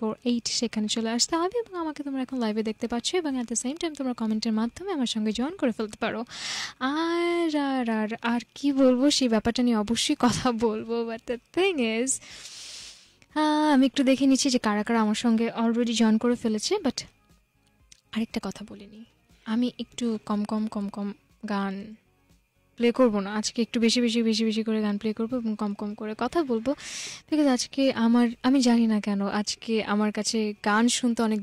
4.8 সেখানে চলে আসতে হবে এবং আমাকে তোমরা এখন লাইভে দেখতে পাচ্ছ এবং at the same time তোমরা কমেন্টের মাধ্যমে আমার সঙ্গে জয়েন করে ফেলতে পারো আর আর আর কি বলবো সেই ব্যাপারটা নিয়ে অবশ্যই কথা বলবো but the thing is আমি একটু দেখে নিচ্ছি যে কারা কারা আমার সঙ্গে অলরেডি জয়েন করে ফেলেছে but আরেকটা কথা বলিনি আমি একটু কম গান প্লে করব না আজকে একটু বেশি করে গান প্লে করব এবং কম করে কথা বলবো ঠিক আছে আজকে আমি জানি না কেন আজকে আমার কাছে গান শুনতে অনেক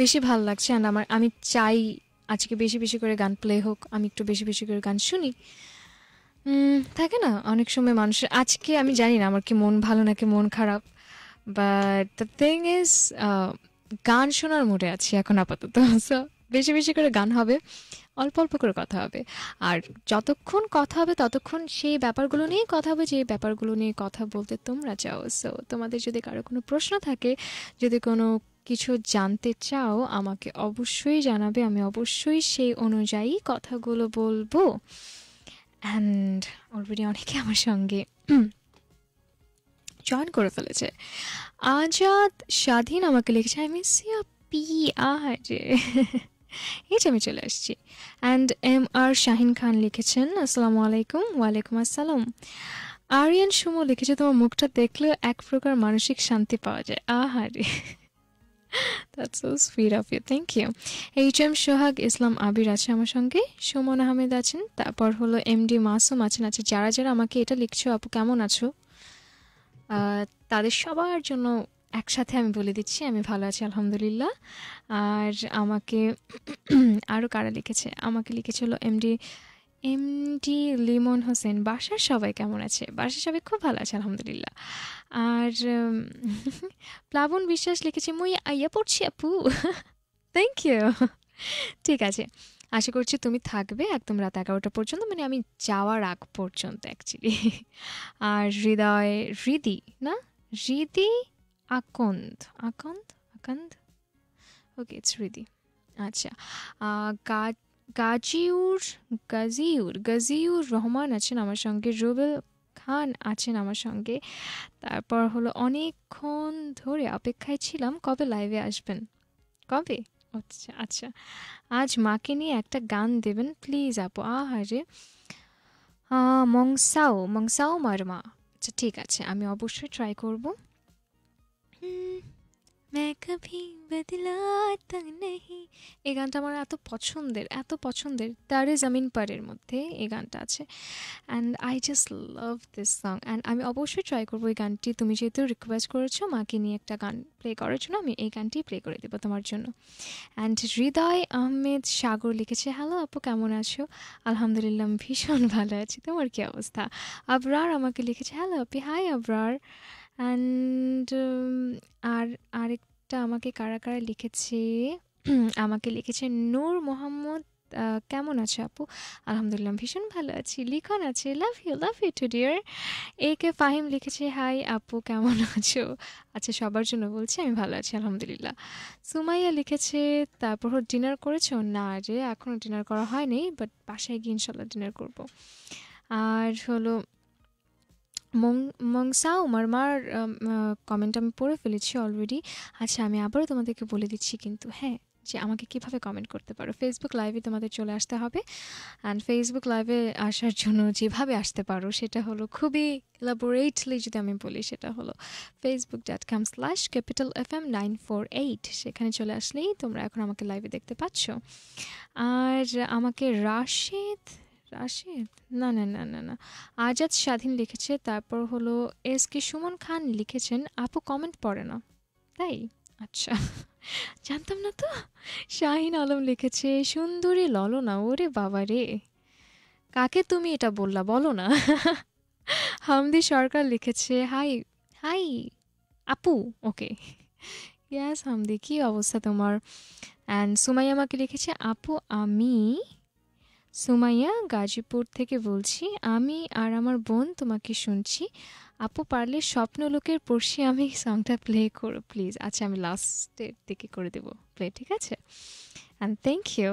বেশি ভালো লাগছে আর আমি চাই আজকে বেশি করে গান প্লে হোক আমি একটু বেশি করে গান শুনি থাকে না অনেক সময় মানুষ আজকে আমি জানি না আমার কি মন ভালো নাকি মন খারাপ but the thing is গান শোনার মোডে আছি এখন আপাতত সো বেশি করে গান হবে অল্প করে কথা হবে আর যতক্ষণ কথা হবে ততক্ষণ সেই ব্যাপারগুলো নিয়ে কথা হবে যে ব্যাপারগুলো নিয়ে কথা বলতে তোমরা চাও সো তোমাদের যদি কারো কোনো প্রশ্ন থাকে যদি কোনো কিছু জানতে চাও আমাকে অবশ্যই জানাবে আমি অবশ্যই সেই অনুযায়ী কথাগুলো বলবো and already অনেকে আমার সঙ্গে জয়েন করে ফেলেছে আজাদ স্বাধীন আমাকে লিখেছে আমি সিয়া পি আর It's আমি চলে আসছি and MR Shahin Khan লিখেছেন আসসালামু আলাইকুম ওয়া আলাইকুম আসসালাম Aryan Shumo লিখেছে তোমার মুখটা দেখলে এক প্রকার মানসিক শান্তি পাওয়া যায় আহারে That's so sweet of you thank you HM Shohag Islam আবির আছে আমার সঙ্গে Shumon Ahmed আছেন তারপর হলো MD মাসুম আছেন আছে যারা যারা আমাকে এটা লিখছো আপু কেমন আছো তাদের সবার জন্য একসাথে আমি বলে দিচ্ছি আমি ভালো আছি আলহামদুলিল্লাহ আর আমাকে আরো কারা লিখেছে আমাকে লিখেছিল এমডি লিমন হোসেন বাসার সবাই কেমন আছে বাসার সবাই খুব ভালো আছে আলহামদুলিল্লাহ আর প্লাবন বিশ্বাস লিখেছে মই আইয়া পড়ছি আপু থ্যাঙ্ক ইউ ঠিক আছে আশা করছি তুমি থাকবে একদম রাত 11টা পর্যন্ত মানে আমি যাওয়ার আগ পর্যন্ত एक्चुअली আর Hridi Akond. Okay, it's Hriday. Acha. Gaziur Rohman achen amar shonge Rubel Khan achen amar shonge tarpor holo onekhon dhore opekkhay chilam kobe live e ashben kobe acha aaj ma ke niye ekta gaan deben please apu ahare mongsao marma acha thik ache ami obosshoi try korbo मैं कभी बदलाता नहीं এই গানটা আমার এত পছন্দের তারে জমিন পারের মধ্যে এই গানটা আছে and I just love this song and আমি অবশ্যই ট্রাই করব এই গানটি তুমি যেহেতু রিকোয়েস্ট করেছো মাকে নিয়ে একটা গান প্লে করার জন্য আমি এই গানটি প্লে করে দেব তোমার জন্য and হৃদয় আহমেদ সাগর লিখেছে হ্যালো আপু কেমন আছো আলহামদুলিল্লাহ ভীষণ ভালো আছি তোমার কি অবস্থা আবরার আমাকে লিখেছে হ্যালো আপু হাই আবরার and আরেকটা আমাকে কারা লিখেছে আমাকে লিখেছে নূর মোহাম্মদ কেমন আছে আপু আলহামদুলিল্লাহ ভীষণ ভালো আছি লিখন আছে লাভ ইউ টু ডিয়ার একে ফাহিম লিখেছে হাই আপু কেমন আছো আচ্ছা সবার জন্য বলছি আমি ভালো আছি আলহামদুলিল্লাহ সুমাইয়া লিখেছে তারপর ডিনার করেছো না রে এখনো ডিনার করা হয়নি বাট বাসায় গিয়ে ইনশাআল্লাহ ডিনার করব আর হলো মংসাও মারমার কমেন্ট আমি পড়ে ফেলেছি অলরেডি আচ্ছা আমি আবারো তোমাদেরকে বলে দিচ্ছি কিন্তু হ্যাঁ যে আমাকে কিভাবে কমেন্ট করতে পারো ফেসবুক লাইভে তোমাদের চলে আসতে হবে and ফেসবুক লাইভে আসার জন্য যেভাবে আসতে পারো সেটা হলো খুবই elaborately যদি আমি বলি সেটা হলো facebook.com/capitalfm948 সেখানে চলে আসলেই তোমরা এখন আমাকে লাইভে দেখতে পাচ্ছো আর আমাকে রাশিদ না আজাদ স্বাধীন লিখেছে তারপর হলো SK সুমন খান লিখেছেন আপু কমেন্ট পড়ে না তাই আচ্ছা জানতাম না তো শাহিন আলম লিখেছে সুন্দরী ললনা ওরে বাবা রে কাকে তুমি এটা বললা বলো না হামদি সরকার লিখেছে হাই আপু ওকে यस হামদি কি অবস্থা তোমার and সুমাইয়া আমাকে লিখেছে আপু আমি Sumaya Gazipur থেকে বলছি আমি আর আমার বোন তোমাকে শুনছি আপু পারলে স্বপ্নলোকের পর্শি আমি সংটা প্লে করো প্লিজ আচ্ছা আমি লাস্টের দিকে করে দেব প্লে ঠিক আছে and thank you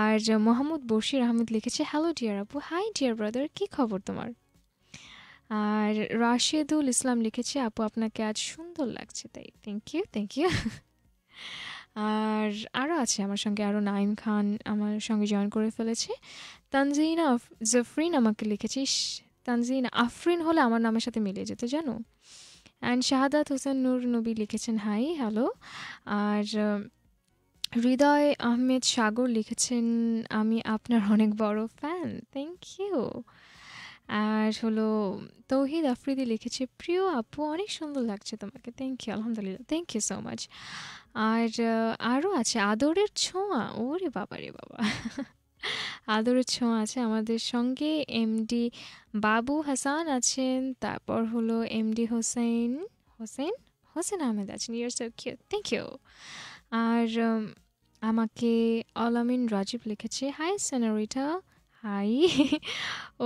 আর Mahmud Borshi Rahimit লিখেছে হ্যালো ডিয়ার আপু হাই ডিয়ার ব্রাদার কি খবর তোমার আর রাশিদুল ইসলাম লিখেছে আপু আপনাকে আজ সুন্দর লাগছে তাই থ্যাংক ইউ আর আরো আছে আমার সঙ্গে আরো নাইম খান আমার সঙ্গে জয়েন করে ফেলেছে তানজিনা জাফরিন আমাকে লিখেছে তানজিনা আফরিন হলে আমার নামের সাথে মিলে যেত জানো and Shahadat Hosen Noor Nabi লিখেছেন হাই হ্যালো আর হৃদয় আহমেদ সাগর লিখেছেন আমি আপনার অনেক বড় ফ্যান থ্যাংক ইউ আর হলো তৌহিদ আফ্রিদি লিখেছে প্রিয় আপু অনেক সুন্দর লাগছে তোমাকে থ্যাংক ইউ আলহামদুলিল্লাহ থ্যাংক ইউ সো মাচ আর আরো আছে আদরের ছোঁয়া ওরে বাবা রে বাবা আদরের ছোঁয়া আছে আমাদের সঙ্গে এমডি বাবু হাসান আছেন তারপর হলো এমডি হোসেন হোসেন আহমেদ আছেন you are so cute thank you আর আমাকে আলামিন রাজীব লিখেছে হাই সেনারিটা হাই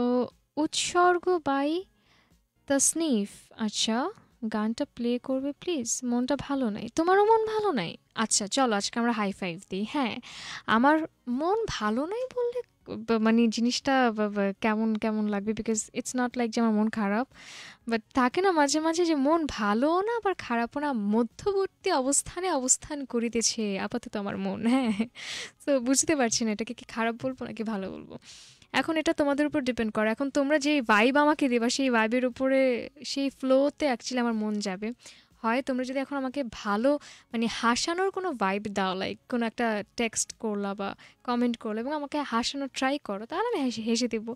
ও উৎসর্গ বাই তাসনিফ আচ্ছা গানটা প্লে করবে প্লিজ মনটা ভালো নাই তোমারও মন ভালো নাই আচ্ছা চলো আজকে আমরা হাই ফাইভ দিই হ্যাঁ আমার মন ভালো নাই বললে মানে জিনিসটা কেমন কেমন লাগবে বিকজ ইটস নট লাইক যে আমার মন খারাপ বাট থাকে না মাঝে মাঝে যে মন ভালো না আবার খারাপও না মধ্যবর্তী অবস্থানে অবস্থান করিতেছে আপাতত আমার মন হ্যাঁ সো বুঝতে পারছি না এটাকে কি খারাপ বলবো নাকি ভালো বলবো এখন এটা তোমাদের উপর ডিপেন্ড করে এখন তোমরা যে ভাইব আমাকে দেবা সেই ভাইবের উপরে সেই ফ্লোতে অ্যাকচুয়ালি আমার মন যাবে হয় তোমরা যদি এখন আমাকে ভালো মানে হাসানোর কোনো ভাইব দাও লাইক কোনো একটা টেক্সট করলা বা কমেন্ট করলো এবং আমাকে হাসানোর ট্রাই করো তাহলে আমি হেসে দেবো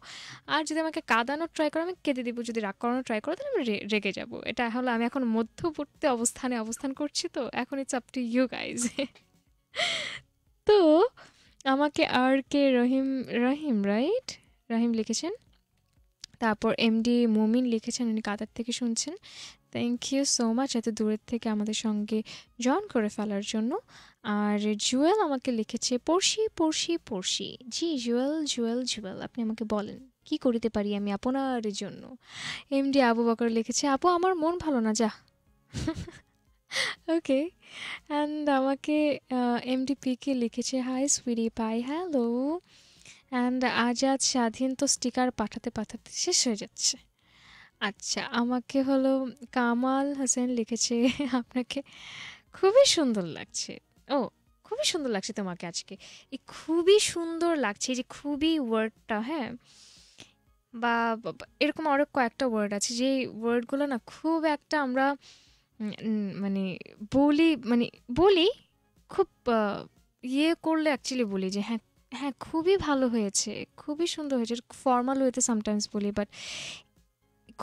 আর যদি আমাকে কাঁদানোর ট্রাই করো আমি কেঁদে দেবো যদি রাগ করানোর ট্রাই করো তাহলে আমি রেগে যাবো এটা হলো আমি এখন মধ্যবর্তী অবস্থানে অবস্থান করছি তো এখন it's up to you guys তো আমাকে আর কে রহিম রাইট রহিম লিখেছেন তারপর এমডি মুমিন লিখেছেন উনি কাতার থেকে শুনছেন থ্যাংক ইউ সো মাচ এত দূরের থেকে আমাদের সঙ্গে জয়েন করে ফেলার জন্য আর জুয়েল আমাকে লিখেছে পড়শি জি জুয়েল আপনি আমাকে বলেন কি করতে পারি আমি আপনার জন্য এমডি আবু বকর লিখেছে আপু আমার মন ভালো না যা ওকে অ্যান্ড আমাকে এমডিপিকে লিখেছে hi sweetie pie hello and Azad Swadhin তো স্টিকার পাঠাতে শেষ হয়ে যাচ্ছে আচ্ছা আমাকে হলো কামাল হাসান লিখেছে আপনাকে খুবই সুন্দর লাগছে তোমাকে আজকে এই খুবই সুন্দর লাগছে যে খুবই ওয়ার্ডটা হ্যাঁ বা এরকম আরও কয়েকটা ওয়ার্ড আছে যে ওয়ার্ডগুলো না খুব একটা আমরা মানে বলি খুব করলে অ্যাকচুয়ালি বলি যে হ্যাঁ হ্যাঁ খুবই ভালো হয়েছে খুবই সুন্দর হয়েছে ফর্মাল ওয়েতে সামটাইমস বলি বাট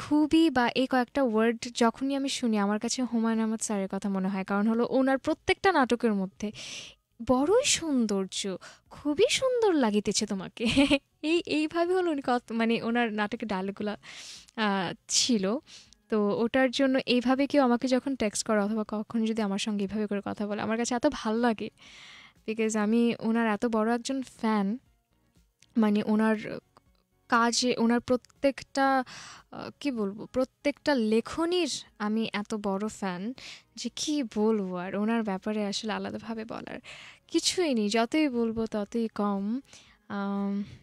খুবই বা এই কয়েকটা ওয়ার্ড যখনই আমি শুনি আমার কাছে হুমায়ুন আহমেদ স্যারের কথা মনে হয় কারণ হলো ওনার প্রত্যেকটা নাটকের মধ্যে বড়ই সৌন্দর্য খুবই সুন্দর লাগিতেছে তোমাকে এইভাবে হলো উনি মানে ওনার নাটকের ডায়লগুলো ছিল তো ওটার জন্য এইভাবে কেউ আমাকে যখন টেক্সট করে অথবা কখনো যদি আমার সঙ্গে এইভাবে করে কথা বলে আমার কাছে এত ভালো লাগে বিকজ আমি ওনার এত বড় একজন ফ্যান মানে ওনার কাজে ওনার প্রত্যেকটা কি বলবো প্রত্যেকটা লেখনীর আমি এত বড় ফ্যান যে কি বলবো আর ওনার ব্যাপারে আসলে আলাদাভাবে বলার কিছুই নেই যতই বলবো ততই কম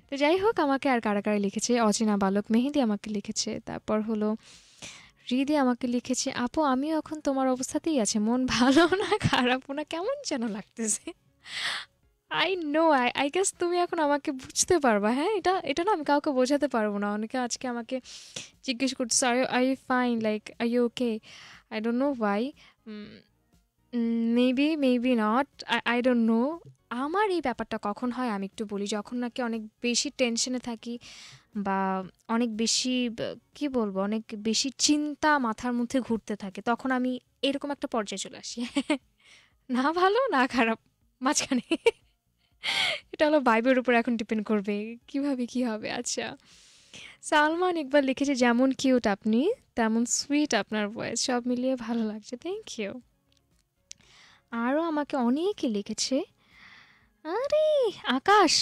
তো যাই হোক আমাকে আর কারা লিখেছে অচেনা বালক মেহেদি আমাকে লিখেছে তারপর হলো হৃদয় আমাকে লিখেছে আপু আমিও এখন তোমার অবস্থাতেই আছে মন ভালো না খারাপও না কেমন যেন লাগতেছে আই গেস তুমি এখন আমাকে বুঝতে পারবা হ্যাঁ এটা না আমি কাউকে বোঝাতে পারবো না অনেকে আজকে আমাকে জিজ্ঞেস করতেছে I fine like I you okay I don't know why maybe not I don't know আমার এই ব্যাপারটা কখন হয় আমি একটু বলি যখন নাকি অনেক বেশি টেনশনে থাকি বা অনেক বেশি কি বলবো অনেক বেশি চিন্তা মাথার মধ্যে ঘুরতে থাকে তখন আমি এরকম একটা পর্যায়ে চলে আসি না ভালো না খারাপ মাঝখানে এটা হলো ভাইবের উপর এখন ডিপেন্ড করবে কিভাবে কি হবে আচ্ছা সালমান একবার লিখেছে যেমন কিউট আপনি তেমন সুইট আপনার ভয়েস সব মিলিয়ে ভালো লাগছে থ্যাংক ইউ আরও আমাকে অনেকে লিখেছে আরে আকাশ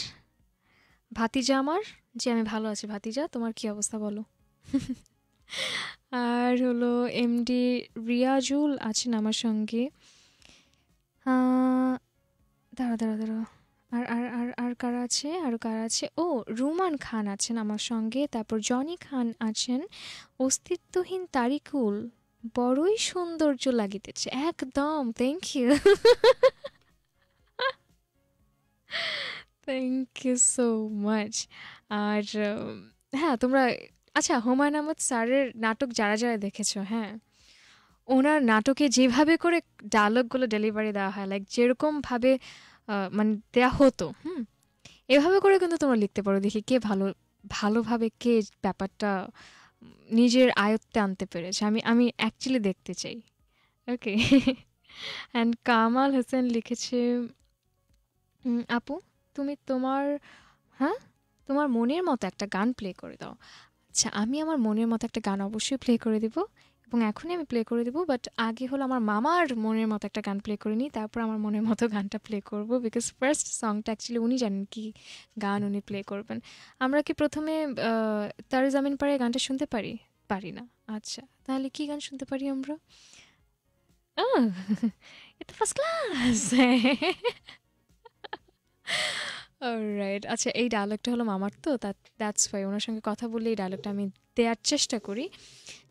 ভাতিজা আমার যে আমি ভালো আছি ভাতিজা তোমার কি অবস্থা বলো আর হলো এমডি রিয়াজুল আছেন আমার সঙ্গে দাঁড়া আর আর আর আর কারা আছে, আরও কারা আছে, ও রুমান খান আছেন আমার সঙ্গে, তারপর জনি খান আছেন, অস্তিত্বহীন তারিকুল, বড়ই সৌন্দর্য লাগিতেছে একদম। Thank you, thank you so much. আর হ্যাঁ তোমরা, আচ্ছা হুমায়ুন আহমেদ স্যারের নাটক যারা যারা দেখেছো, হ্যাঁ ওনার নাটকে যেভাবে করে ডায়লগগুলো ডেলিভারি দেওয়া হয়, লাইক যেরকমভাবে মানে দেওয়া হতো, এভাবে করে কিন্তু তোমরা লিখতে পারো। দেখি কে ভালোভাবে কে ব্যাপারটা নিজের আয়ত্তে আনতে পেরেছে, আমি অ্যাকচুয়ালি দেখতে চাই। ওকে, অ্যান্ড কামাল হোসেন লিখেছে, আপু তুমি তোমার মনের মতো একটা গান প্লে করে দাও। আচ্ছা, আমি আমার মনের মতো একটা গান অবশ্যই প্লে করে দেবো এবং এখনই আমি প্লে করে দেবো, বাট আগে হলো আমার মামার মনের মতো একটা গান প্লে করে নিই, তারপর আমার মনের মতো গানটা প্লে করবো, বিকজ ফার্স্ট সংটা অ্যাকচুয়ালি উনি জানেন কি গান উনি প্লে করবেন। আমরা কি প্রথমে তার জামিন পাড়ে গানটা শুনতে পারি? পারি না। আচ্ছা, তাহলে কি গান শুনতে পারি আমরা? এটা ফার্স্ট ক্লাস। অলরাইট, আচ্ছা এই ডায়লগটা হলো মামার, তো দ্যাটস ওয়াই ওনার সঙ্গে কথা বলে এই ডায়লগটা আমি দেওয়ার চেষ্টা করি।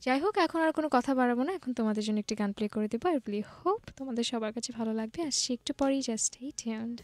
যাই হোক, এখন আর কোনো কথা বাড়াবো না, এখন তোমাদের জন্য একটি গান প্লে করে দেবো। আই রিয়েলি হোপ তোমাদের সবার কাছে ভালো লাগবে। আসছি একটু পরেই, just stay tuned.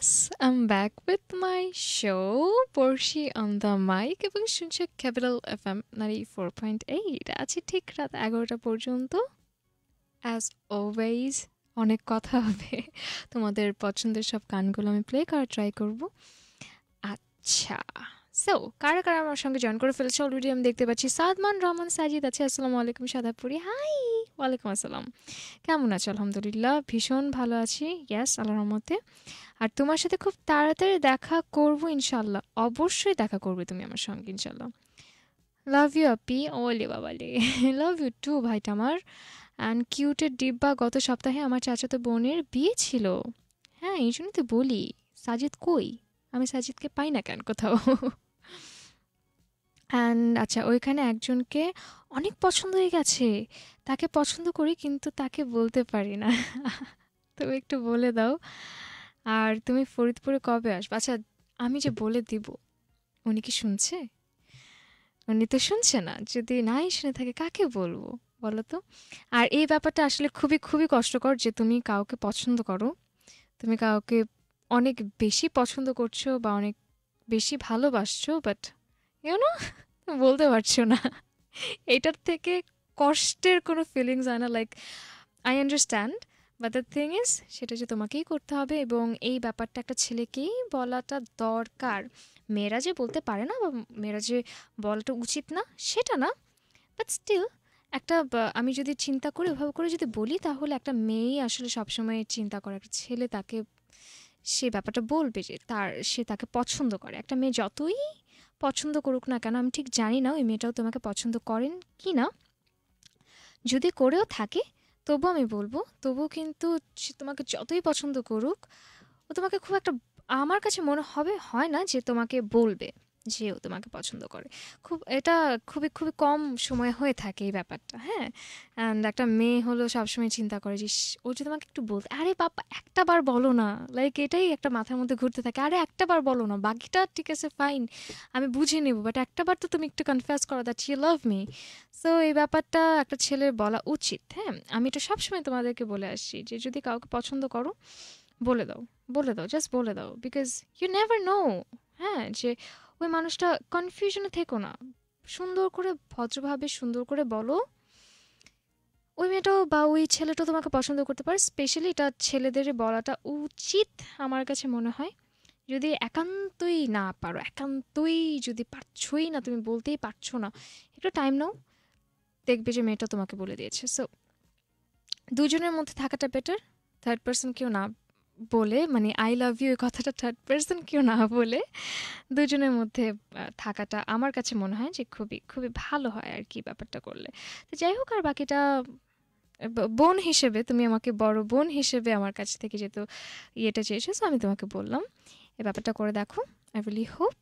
Yes, I'm back with my show, Porshi on the mic, এবং শুনছে ক্যাপিটাল এফএম 94.8 আছি ঠিক রাত 11টা পর্যন্ত। As always, অনেক কথা হবে, তোমাদের পছন্দের সব গানগুলো আমি প্লে করার ট্রাই করব। আচ্ছা, সো কারা কারা আমার সঙ্গে জয়েন করে ফেলছে অলরেডি আমি দেখতে পাচ্ছি। সাদমান রহমান সাজিদ আছে, আসসালামু আলাইকুম সাদাপুরি, হাই। ওয়ালাইকুম আসসালাম, কেমন আছো? আলহামদুলিল্লাহ, ভীষণ ভালো আছি, ইয়াস আল্লাহর রহমতে। আর তোমার সাথে খুব তাড়াতাড়ি দেখা করবো ইনশাল্লাহ, অবশ্যই দেখা করবে তুমি আমার সঙ্গে ইনশাল্লাহ। লাভ ইউ আপি, ওলে বাবালে, লাভ ইউ টু ভাইটা আমার। অ্যান্ড কিউটের ডিব্বা, গত সপ্তাহে আমার চাচাতো বোনের বিয়ে ছিল, হ্যাঁ এই জন্য তো বলি সাজিদ কই, আমি সাজিদকে পাই না কেন কোথাও। অ্যান্ড আচ্ছা, ওইখানে একজনকে অনেক পছন্দ হয়ে গেছে, তাকে পছন্দ করি কিন্তু তাকে বলতে পারি না, তুমি একটু বলে দাও। আর তুমি ফরিদপুরে কবে আসবে? আচ্ছা আমি যে বলে দিব, উনি কি শুনছে? উনি তো শুনছে না, যদি নাই শুনে থাকে কাকে বলবো বলো তো। আর এই ব্যাপারটা আসলে খুবই খুবই কষ্টকর যে তুমি কাউকে পছন্দ করো, তুমি কাউকে অনেক বেশি পছন্দ করছো বা অনেক বেশি ভালোবাসছো, বাট ইউ নো বলতে পারছো না, এটার থেকে কষ্টের কোনো ফিলিংস হয় না। Like I understand, but the thing is সেটা যে তোমাকেই করতে হবে, এবং এই ব্যাপারটা একটা ছেলেকেই বলাটা দরকার। মেয়েরা যে বলতে পারে না বা মেয়েরা যে বলাটা উচিত না সেটা না, বাট স্টিল একটা আমি যদি চিন্তা করি ওভাবে করে যদি বলি তাহলে একটা মেয়েই আসলে সবসময় চিন্তা করে, একটা ছেলে তাকে সে ব্যাপারটা বলবে যে তার সে তাকে পছন্দ করে। একটা মেয়ে যতই পছন্দ করুক না কেন, আমি ঠিক জানি না ওই মেয়েটাও তোমাকে পছন্দ করেন কি না, যদি করেও থাকে তবু আমি বলবো, তবু কিন্তু সে তোমাকে যতই পছন্দ করুক ও তোমাকে খুব একটা আমার কাছে মনে হবে হয় না যে তোমাকে বলবে যে ও তোমাকে পছন্দ করে। খুব এটা খুবই খুবই কম সময় হয়ে থাকে এই ব্যাপারটা, হ্যাঁ। অ্যান্ড একটা মেয়ে হলো সবসময় চিন্তা করে যে ও যদি তোমাকে একটু বলতে, আরে বাবা একটা বার বলো না, লাইক এটাই একটা মাথার মধ্যে ঘুরতে থাকে, আরে একটা বার বলো না, বাকিটা ঠিক আছে ফাইন আমি বুঝে নেব, বাট একটা বার তো তুমি একটু কনফেস করো that you love me. So এই ব্যাপারটা একটা ছেলের বলা উচিত, হ্যাঁ। আমি এটা সবসময় তোমাদেরকে বলে আসছি যে যদি কাউকে পছন্দ করো বলে দাও, বলে দাও, জাস্ট বলে দাও, বিকজ ইউ নেভার নো, হ্যাঁ, যে ওই মানুষটা কনফিউশনে থেকো না, সুন্দর করে ভদ্রভাবে সুন্দর করে বলো। ওই মেয়েটাও বা ওই ছেলেটাও তোমাকে পছন্দ করতে পারে, স্পেশালি এটা ছেলেদের বলাটা উচিত আমার কাছে মনে হয়। যদি একান্তই না পারো, একান্তই যদি পারছই না, তুমি বলতেই পারছো না, একটু টাইম নাও, দেখবে যে মেয়েটা তোমাকে বলে দিয়েছে। সো দুজনের মধ্যে থাকাটা বেটার, থার্ড পার্সন কেউ না বলে, মানে আই লাভ ইউ এই কথাটা থার্ড পার্সন কেউ না বলে দুজনের মধ্যে থাকাটা আমার কাছে মনে হয় যে খুবই খুবই ভালো হয় আর কি ব্যাপারটা করলে। তো যাই হোক, আর বাকিটা বোন হিসেবে তুমি আমাকে বড় বোন হিসেবে আমার কাছ থেকে যেহেতু ইয়েটা চেয়েছো, সো আমি তোমাকে বললাম এই ব্যাপারটা করে দেখো। I really hope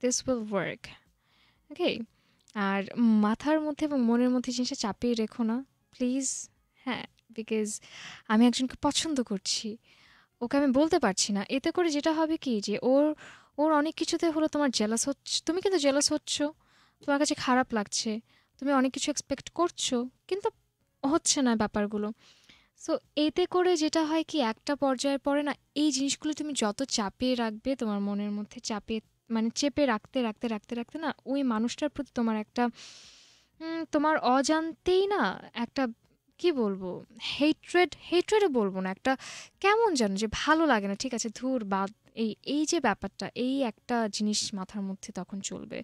this will work, okay. আর মাথার মধ্যে এবং মনের মধ্যে জিনিসটা চাপিয়ে রেখো না প্লিজ, হ্যাঁ, বিকজ আমি একজনকে পছন্দ করছি, ওকে আমি বলতে পারছি না, এতে করে যেটা হবে কি যে ওর ওর অনেক কিছুতে হলো তোমার জেলাস হচ্ছে, তুমি কিন্তু জেলাস হচ্ছ, তোমার কাছে খারাপ লাগছে, তুমি অনেক কিছু এক্সপেক্ট করছো কিন্তু হচ্ছে না ব্যাপারগুলো। সো এতে করে যেটা হয় কি একটা পর্যায়ের পরে না এই জিনিসগুলো তুমি যত চাপিয়ে রাখবে তোমার মনের মধ্যে, চাপিয়ে মানে চেপে রাখতে রাখতে রাখতে রাখতে না ওই মানুষটার প্রতি তোমার একটা তোমার অজান্তেই না একটা কি বলবো হেট্রেডও বলবো না, একটা কেমন জানো যে ভালো লাগে না, ঠিক আছে ধুর বাদ, এই এই যে ব্যাপারটা এই একটা জিনিস মাথার মধ্যে তখন চলবে,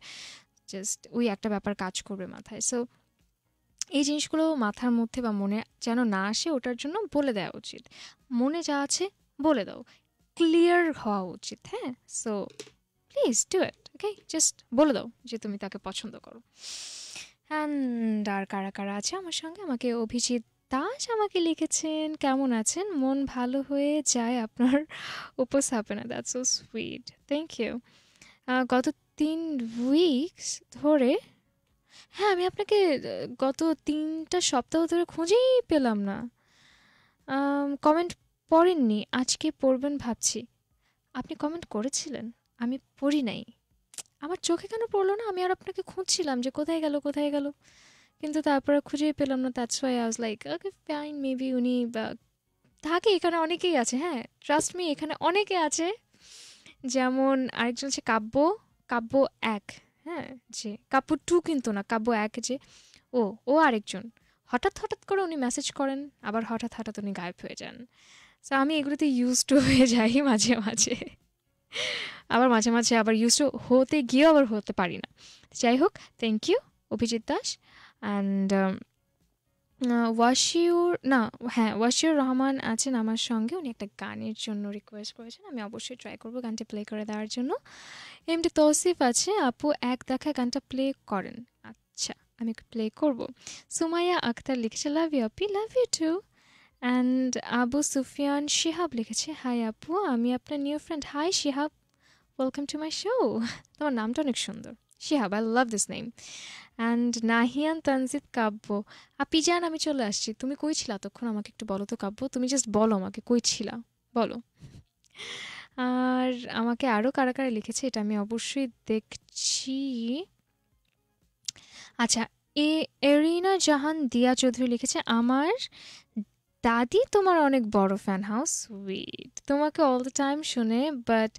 জাস্ট ওই একটা ব্যাপার কাজ করবে মাথায়। সো এই জিনিসগুলো মাথার মধ্যে বা মনে যেন না আসে ওটার জন্য বলে দেওয়া উচিত, মনে যা আছে বলে দাও, ক্লিয়ার হওয়া উচিত, হ্যাঁ। So please do it, okay, just বলে দাও যে তুমি তাকে পছন্দ করো। অ্যান্ড আর কারা কারা আছে আমার সঙ্গে? আমাকে অভিজিৎ দাস আমাকে লিখেছেন, কেমন আছেন? মন ভালো হয়ে যায় আপনার উপস্থাপনা, that's so sweet, thank you. গত 3 উইকস ধরে, হ্যাঁ আমি আপনাকে গত 3টা সপ্তাহ ধরে খুঁজেই পেলাম না, কমেন্ট পড়েননি, আজকে পড়বেন ভাবছি। আপনি কমেন্ট করেছিলেন, আমি পড়ি নাই, আমার চোখে কেন পড়লো না? আমি আর আপনাকে খুঁজছিলাম যে কোথায় গেল কোথায় গেল, কিন্তু তারপরে খুঁজেই পেলাম না, that's why I was like okay fine maybe উনি থাকে এখানে অনেকেই আছে হ্যাঁ ট্রাস্ট মি এখানে অনেকে আছে যেমন আরেকজন আছে কাব্য কাব্য এক হ্যাঁ জি কাব্য 2 কিন্তু না কাব্য এক যে ও ও আরেকজন হঠাৎ হঠাৎ করে উনি মেসেজ করেন আবার হঠাৎ হঠাৎ উনি গায়েব হয়ে যান সো আমি এগুলোতে ইউজড টু হয়ে যাই মাঝে মাঝে আবার মাঝে মাঝে আবার ইউজড হতে গিয়ে আবার হতে পারি না যাই হোক thank you Abhijit Das and Washir Rahman আছেন আমার সঙ্গে উনি একটা গানের জন্য রিকোয়েস্ট করেছেন আমি অবশ্যই ট্রাই করব গানটা প্লে করে দেওয়ার জন্য এমডি তৌসিফ আছে আপু এক দেখা গানটা প্লে করেন আচ্ছা আমি প্লে করব সুমাইয়া আক্তার লিখেছে লাভ ইউ আপি love you too and Abu Sufyan Shihab লিখেছে হাই আপু আমি আপনার new friend hi Shihab welcome to my show তোমার নামটা অনেক সুন্দর Shihab, I love this name. And Nahian Tanzit Kabbo. Api jan ami chole aschi. Tumi koi chila tokhon amake ekটু bolo to Kabbo. Tumi just bolo amake koi chila. Bolo. Ar amake aro kara kara likheche eta ami obosshoi dekhchi. Acha, e Erina Jahan Dia Choudhury likheche amar dadi tomar onek boro fan house. Sweet. Tomake all the time shune but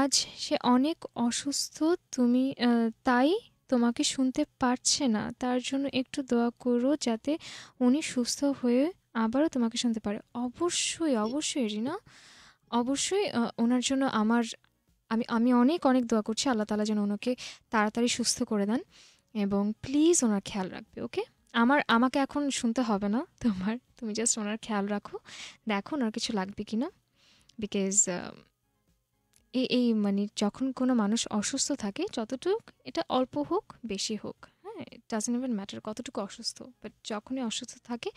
আজ সে অনেক অসুস্থ তুমি তাই তোমাকে শুনতে পারছে না তার জন্য একটু দোয়া করো যাতে উনি সুস্থ হয়ে আবারো তোমাকে শুনতে পারে অবশ্যই অবশ্যই রিনা অবশ্যই ওনার জন্য আমি অনেক দোয়া করছি আল্লাহ তাআলা যেন ওনাকে তাড়াতাড়ি সুস্থ করে দেন এবং প্লিজ ওনার খেয়াল রাখবে ওকে আমাকে এখন শুনতে হবে না তোমার তুমি জাস্ট ওনার খেয়াল রাখো দেখো ওনার কিছু লাগবে কিনা বিকজ এই মানে যখন কোনো মানুষ অসুস্থ থাকে যতটুক এটা অল্প হোক বেশি হোক হ্যাঁ it doesn't even matter কতটুকু অসুস্থ বাট যখনই অসুস্থ থাকে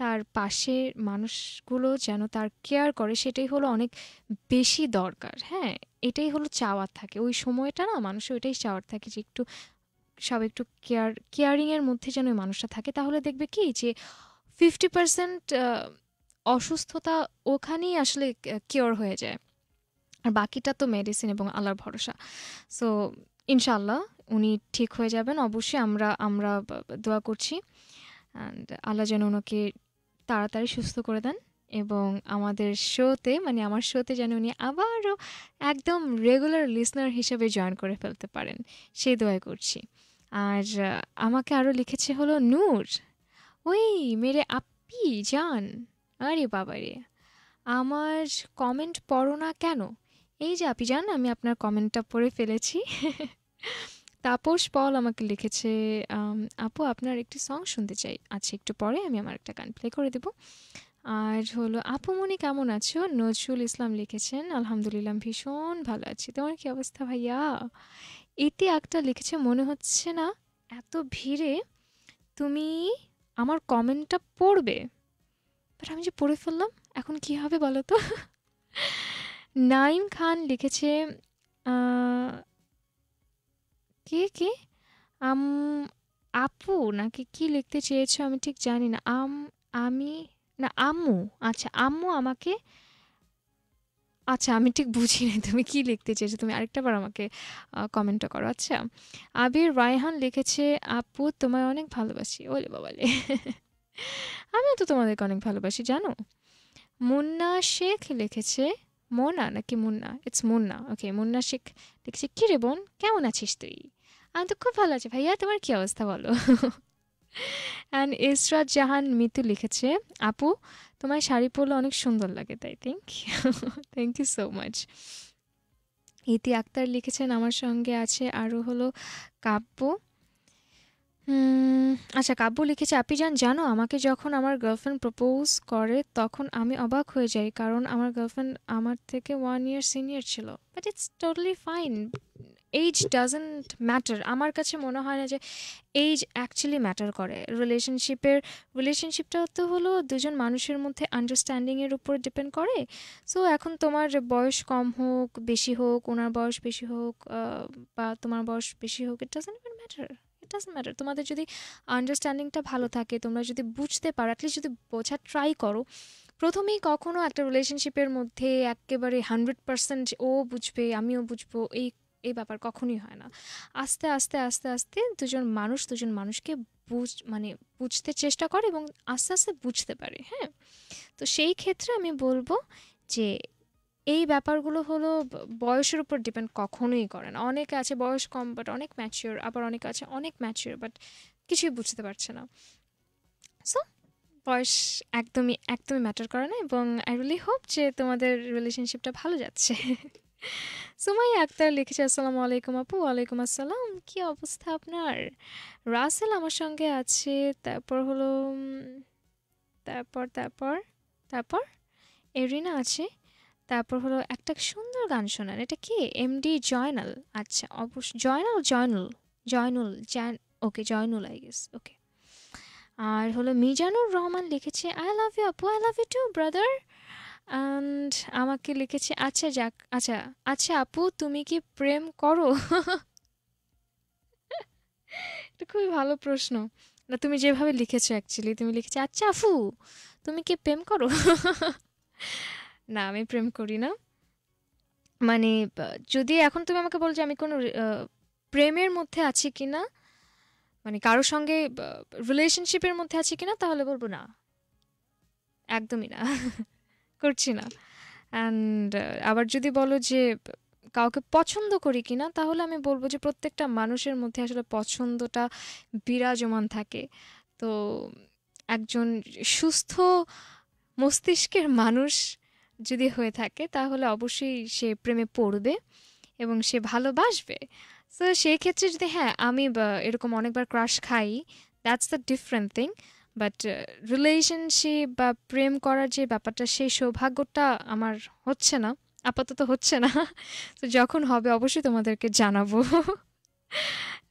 তার পাশে মানুষগুলো যেন তার কেয়ার করে সেটাই হলো অনেক বেশি দরকার হ্যাঁ এটাই হলো চাওয়ার থাকে ওই সময়টা না মানুষ ওইটাই চাওয়ার থাকে যে একটু সব একটু কেয়ারিং এর মধ্যে যেন মানুষটা থাকে তাহলে দেখবে কি যে 50% অসুস্থতা ওখানেই আসলে কিওর হয়ে যায় আর বাকিটা তো মেডিসিন এবং আল্লাহর ভরসা সো ইনশাআল্লাহ উনি ঠিক হয়ে যাবেন অবশ্যই আমরা দোয়া করছি and আল্লাহ যেন ওনাকে তাড়াতাড়ি সুস্থ করে দেন এবং আমাদের শোতে মানে আমার শোতে যেন উনি আবারো একদম রেগুলার লিসনার হিসেবে জয়েন করে ফেলতে পারেন সেই দোয়া করছি আর আমাকে আরো লিখেছে হলো নূর ওই মেরে আপি জান আরে বাবা রে আমার কমেন্ট পড়ো না কেন এই যে আপনি জানেন আমি আপনার কমেন্টটা পড়ে ফেলেছি তাপস পল আমাকে লিখেছে আপু আপনার একটি সং শুনতে চাই আচ্ছা একটু পরে আমি আমার একটা গান প্লে করে দেব আর হলো আপু মনি কেমন আছো নজরুল ইসলাম লিখেছেন আলহামদুলিল্লাহ ভীষণ ভালো আছি তোমার কি অবস্থা ভাইয়া ইতি একটা লিখেছে মনে হচ্ছে না এত ভিড়ে তুমি আমার কমেন্টটা পড়বে বাট আমি যে পড়ে ফেললাম এখন কি হবে বলো তো Naim Khan লিখেছে কে কে আপু নাকি কি লিখতে চেয়েছো আমি ঠিক জানি না আমি না আম্মু আচ্ছা আম্মু আমাকে আচ্ছা আমি ঠিক বুঝিনি তুমি কি লিখতে চেয়েছো তুমি আরেকটাবার আমাকে কমেন্ট করো আচ্ছা আবির রায়হান লিখেছে আপু তোমায় অনেক ভালোবাসি ওলে বাবালে আমি তো তোমাদের অনেক ভালোবাসি জানো মুন্না শেখ লিখেছে Mona naki Munna it's Munna okay Munna Sheikh লিখছে কি রে বোন কেমন আছিস তুই আমি তো খুব ভালো আছি ভাইয়া তোমার কি অবস্থা বলো and Isra Jahan মিতু লিখেছে আপু তোমার শাড়ি পরলে অনেক সুন্দর লাগে তাই thank you so much ইতি আক্তার লিখেছেন আমার সঙ্গে আছে আরো হলো কাব্য আচ্ছা কাব্য লিখেছে আপনি জানো আমাকে যখন আমার গার্লফ্রেন্ড প্রপোজ করে তখন আমি অবাক হয়ে যাই কারণ আমার গার্লফ্রেন্ড আমার থেকে 1 ইয়ার সিনিয়র ছিল but it's totally fine age doesn't matter আমার কাছে মনে হয় না যে এজ অ্যাকচুয়ালি ম্যাটার করে রিলেশনশিপটা তো হলো দুজন মানুষের মধ্যে আন্ডারস্ট্যান্ডিং এর উপর ডিপেন্ড করে সো এখন তোমার বয়স কম হোক বেশি হোক ওনার বয়স বেশি হোক বা তোমার বয়স বেশি হোক it doesn't even matter it doesn't matter tomader jodi understanding ta bhalo thake tumra jodi bujhte paro at least jodi bochha try koro prothomei kokhono ekta relationship er moddhe ekkebare 100% o bujhbe amio bujhbo ei ব্যাপার কখনোই হয় না আস্তে আস্তে দুজন মানুষ দুজন মানুষকে মানে বুঝতে চেষ্টা করে এবং আস্তে আস্তে বুঝতে পারে। হ্যাঁ, তো সেই ক্ষেত্রে আমি বলবো যে এই ব্যাপারগুলো হলো বয়সের উপর ডিপেন্ড কখনোই করে না। অনেকে আছে বয়স কম বাট অনেক ম্যাচিওর, আবার অনেকে আছে অনেক ম্যাচিওর বাট কিছুই বুঝতে পারছে না। সো বয়স একদমই ম্যাটার করে না, এবং আই রিয়েলি হোপ যে তোমাদের রিলেশনশিপটা ভালো যাচ্ছে। সুমাইয়া আক্তার লিখেছে, আসসালামু আলাইকুম আপু। ওয়ালাইকুম আসসালাম, কি অবস্থা আপনার? রাসেল আমার সঙ্গে আছে, তারপর হলো তারপর তারপর তারপর এরিনা আছে, তারপর হলো একটা সুন্দর গান শোনান, এটা কি এমডি জয়নাল? আচ্ছা, অবশ্যই Joynul, okay Joynul I guess, okay. আর হলো মিজানুর রহমান লিখেছে, আই লাভ ইউ আপু। I love you too brother. And আমাকে লিখেছে, আচ্ছা যাক, আচ্ছা আচ্ছা আপু তুমি কি প্রেম করো? এটা খুবই ভালো প্রশ্ন, না তুমি যেভাবে লিখেছো অ্যাকচুয়ালি, তুমি লিখেছো আচ্ছা আপু তুমি কি প্রেম করো? না, আমি প্রেম করি না। মানে যদি এখন তুমি আমাকে বল যে আমি কোনো প্রেমের মধ্যে আছি কি না, মানে কারোর সঙ্গে রিলেশনশিপের মধ্যে আছি কিনা, তাহলে বলবো না, একদমই না, করছি না। অ্যান্ড আবার যদি বলো যে কাউকে পছন্দ করি কিনা, তাহলে আমি বলবো যে প্রত্যেকটা মানুষের মধ্যে আসলে পছন্দটা বিরাজমান থাকে। তো একজন সুস্থ মস্তিষ্কের মানুষ যদি হয়ে থাকে তাহলে অবশ্যই সে প্রেমে পড়বে এবং সে ভালোবাসবে। সো সেই ক্ষেত্রে যদি, হ্যাঁ আমি এরকম অনেকবার ক্রাশ খাই, that's the different thing, but relationship বা প্রেম করার যে ব্যাপারটা, সেই সৌভাগ্যটা আমার হচ্ছে না, আপাতত হচ্ছে না। তো যখন হবে অবশ্যই তোমাদেরকে জানাবো।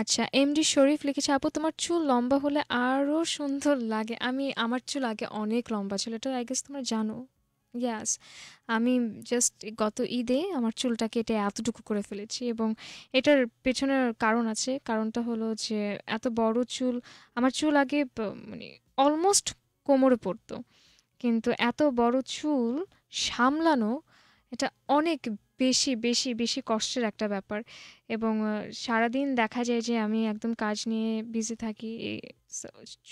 আচ্ছা। এমডি শরীফ লিখেছে, আপু তোমার চুল লম্বা হলে আরও সুন্দর লাগে। আমার চুল আগে অনেক লম্বা ছিল, এটা আই গেস তোমরা জানো। ইয়াস, আমি জাস্ট গত ঈদে আমার চুলটাকে এটা এতটুকু করে ফেলেছি, এবং এটার পেছনের কারণ আছে। কারণটা হলো যে এত বড় চুল, আমার চুল আগে মানে অলমোস্ট কোমরে পড়তো, কিন্তু এত বড় চুল সামলানো এটা অনেক বেশি বেশি বেশি কষ্টের একটা ব্যাপার। এবং সারাদিন দেখা যায় যে আমি একদম কাজ নিয়ে বিজি থাকি,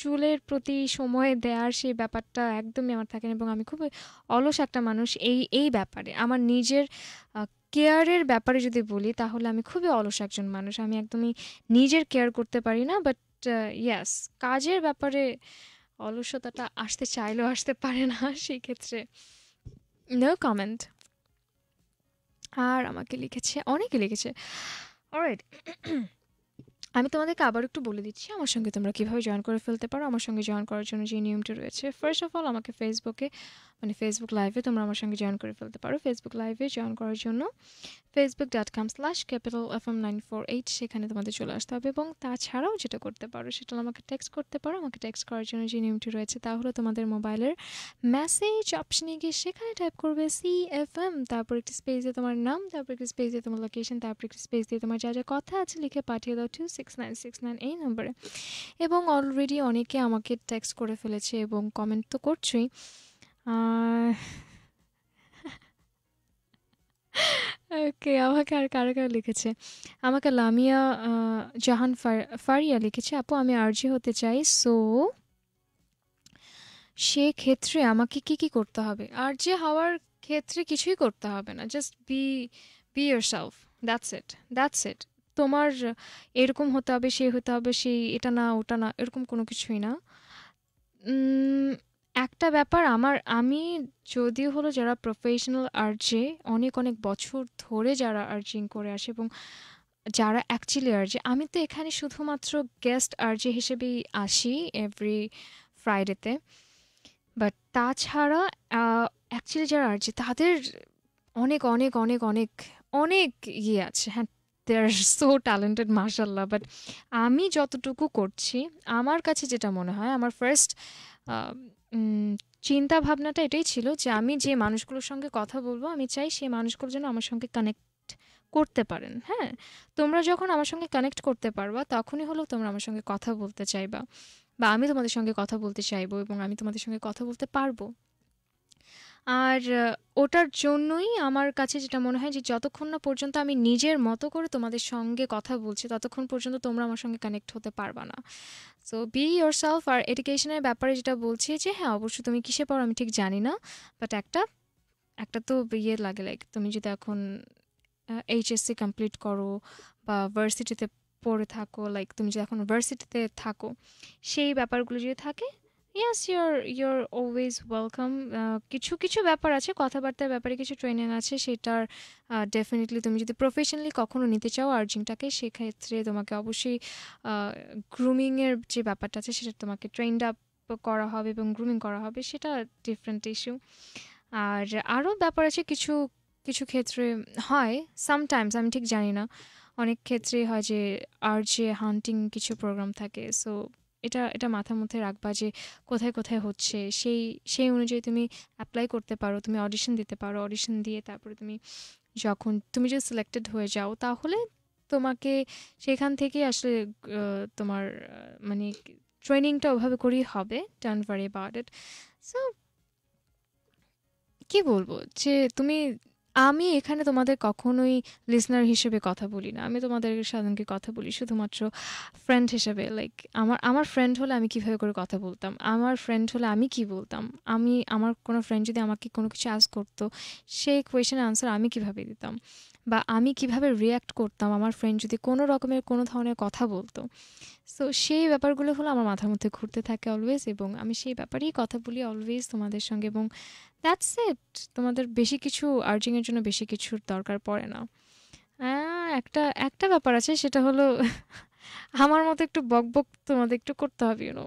চুলের প্রতি সময় দেওয়ার সেই ব্যাপারটা একদমই আমার থাকে না, এবং আমি খুব অলস একটা মানুষ। এই ব্যাপারে আমার নিজের কেয়ারের ব্যাপারে যদি বলি, তাহলে আমি খুবই অলস একজন মানুষ, আমি একদমই নিজের কেয়ার করতে পারি না। বাট ইয়াস, কাজের ব্যাপারে অলসতাটা আসতে চাইলেও আসতে পারে না, সেই ক্ষেত্রে নো কমেন্ট। আর আমাকে লিখেছে, অনেকে লিখেছে। অলরাইট, আমি তোমাদেরকে আবার একটু বলে দিচ্ছি আমার সঙ্গে তোমরা কীভাবে জয়েন করে ফেলতে পারো। আমার সঙ্গে জয়েন করার জন্য যে নিয়মটা রয়েছে, ফার্স্ট অফ অল আমাকে ফেসবুকে, মানে ফেসবুক লাইভে তোমরা আমার সঙ্গে জয়েন করে ফেলতে পারো। ফেসবুক লাইভে জয়েন করার জন্য facebook.com/capitalfm948, সেখানে তোমাদের চলে আসতে হবে। এবং তাছাড়াও যেটা করতে পারো সেটা আমাকে টেক্সট করতে পারো। আমাকে টেক্সট করার জন্য যে নিয়মটি রয়েছে তা হলো তোমাদের মোবাইলের মেসেজ অপশনে গিয়ে সেখানে টাইপ করবে CFM, তারপর একটি স্পেস দিয়ে তোমার নাম, তারপর একটি স্পেস দিয়ে তোমার লোকেশন, তারপর একটি স্পেস দিয়ে তোমার যা যা কথা আছে লিখে পাঠিয়ে দাও 26969 এই নম্বরে। এবং অলরেডি অনেকে আমাকে টেক্সট করে ফেলেছে এবং কমেন্ট তো করছোই। ওকে, আমাকে আর কারা কারা লিখেছে? আমাকে লামিয়া জাহান ফারিয়া লিখেছে, আপু আমি আরজি হতে চাই, সো সেক্ষেত্রে আমাকে কি কি করতে হবে? আরজি হওয়ার ক্ষেত্রে কিছুই করতে হবে না, just be yourself, that's it. তোমার এরকম হতে হবে, সে হতে হবে, সেই এটা না ওটা না, এরকম কোনো কিছুই না। একটা ব্যাপার, আমি যদিও হলো যারা প্রফেশনাল আরজে অনেক বছর ধরে যারা আরজিং করে আসে এবং যারা অ্যাকচুয়ালি আরজে, আমি তো এখানে শুধুমাত্র গেস্ট আরজে হিসেবেই আসি এভরি ফ্রাইডেতে। বাট তাছাড়া অ্যাকচুয়ালি যারা আরজে তাদের অনেক অনেক অনেক অনেক অনেক ইয়ে আছে। হ্যাঁ, they are so talented, mashallah. But আমি যতটুকু করছি আমার কাছে যেটা মনে হয় আমার ফার্স্ট চিন্তা ভাবনাটা এটাই ছিল যে আমি যে মানুষগুলোর সঙ্গে কথা বলবো আমি চাই সেই মানুষগুলো যেন আমার সঙ্গে কানেক্ট করতে পারেন হ্যাঁ তোমরা যখন আমার সঙ্গে কানেক্ট করতে পারবা তখনই হলো তোমরা আমার সঙ্গে কথা বলতে চাইবা বা আমি তোমাদের সঙ্গে কথা বলতে চাইবো এবং আমি তোমাদের সঙ্গে কথা বলতে পারবো আর ওটার জন্যই আমার কাছে যেটা মনে হয় যে যতক্ষণ না পর্যন্ত আমি নিজের মত করে তোমাদের সঙ্গে কথা বলছি ততক্ষণ পর্যন্ত তোমরা আমার সঙ্গে কানেক্ট হতে পারবে না সো বি yourself আর এডুকেশনের ব্যাপারে যেটা বলছি যে হ্যাঁ অবশ্যই তুমি কিসে পড়ো আমি ঠিক জানি না বাট একটা তো বিয়ে লাগে লাইক তুমি যদি এখন এইচএসসি কমপ্লিট করো বা ভার্সিটিতে পড়ে থাকো লাইক তুমি যদি এখন ভার্সিটিতে থাকো সেই ব্যাপারগুলো যদি থাকে Yes, you're always welcome. কিছু ব্যাপার আছে কথাবার্তার ব্যাপারে কিছু ট্রেনিং আছে সেটার ডেফিনেটলি তুমি যদি প্রফেশনালি কখনো নিতে চাও আর্জিংটাকে সেক্ষেত্রে তোমাকে অবশ্যই গ্রুমিং এর যে ব্যাপারটা আছে সেটা তোমাকে ট্রেন্ড আপ করা হবে এবং গ্রুমিং করা হবে সেটা ডিফারেন্ট ইস্যু আর আরো ব্যাপার আছে কিছু কিছু ক্ষেত্রে হয় সামটাইমস আমি ঠিক জানি না অনেক ক্ষেত্রে হয় যে আর যে হান্টিং কিছু প্রোগ্রাম থাকে সো এটা মাথার মধ্যে রাখবা যে কোথায় কোথায় হচ্ছে সেই অনুযায়ী তুমি অ্যাপ্লাই করতে পারো তুমি অডিশন দিতে পারো অডিশন দিয়ে তারপরে তুমি যদি সিলেক্টেড হয়ে যাও তাহলে তোমাকে সেখান থেকে আসলে তোমার মানে ট্রেনিংটা ওভাবে করেই হবে don't worry about it so কি বলবো যে আমি এখানে তোমাদের কখনোই লিসনার হিসেবে কথা বলি না আমি তোমাদের সাধারণকে কথা বলি শুধুমাত্র ফ্রেন্ড হিসেবে লাইক আমার ফ্রেন্ড হলে আমি কিভাবে করে কথা বলতাম আমার ফ্রেন্ড হলে আমি কি বলতাম আমি আমার কোনো ফ্রেন্ড যদি আমাকে কোনো কিছু আস্ক করত সেই কোয়েশ্চেনের আনসার আমি কিভাবে দিতাম বা আমি কিভাবে রিঅ্যাক্ট করতাম আমার ফ্রেন্ড যদি কোনো রকমের কোনো ধরনের কথা বলতো সো সেই ব্যাপারগুলো হলো আমার মাথার মধ্যে ঘুরতে থাকে অলওয়েজ এবং আমি সেই ব্যাপারেই কথা বলি অলওয়েজ তোমাদের সঙ্গে এবং দ্যাটস ইট তোমাদের বেশি কিছু আর্জিং এর জন্য বেশি কিছুর দরকার পড়ে না একটা ব্যাপার আছে সেটা হলো আমার মতো একটু বকবক তোমাদের একটু করতে হবে you know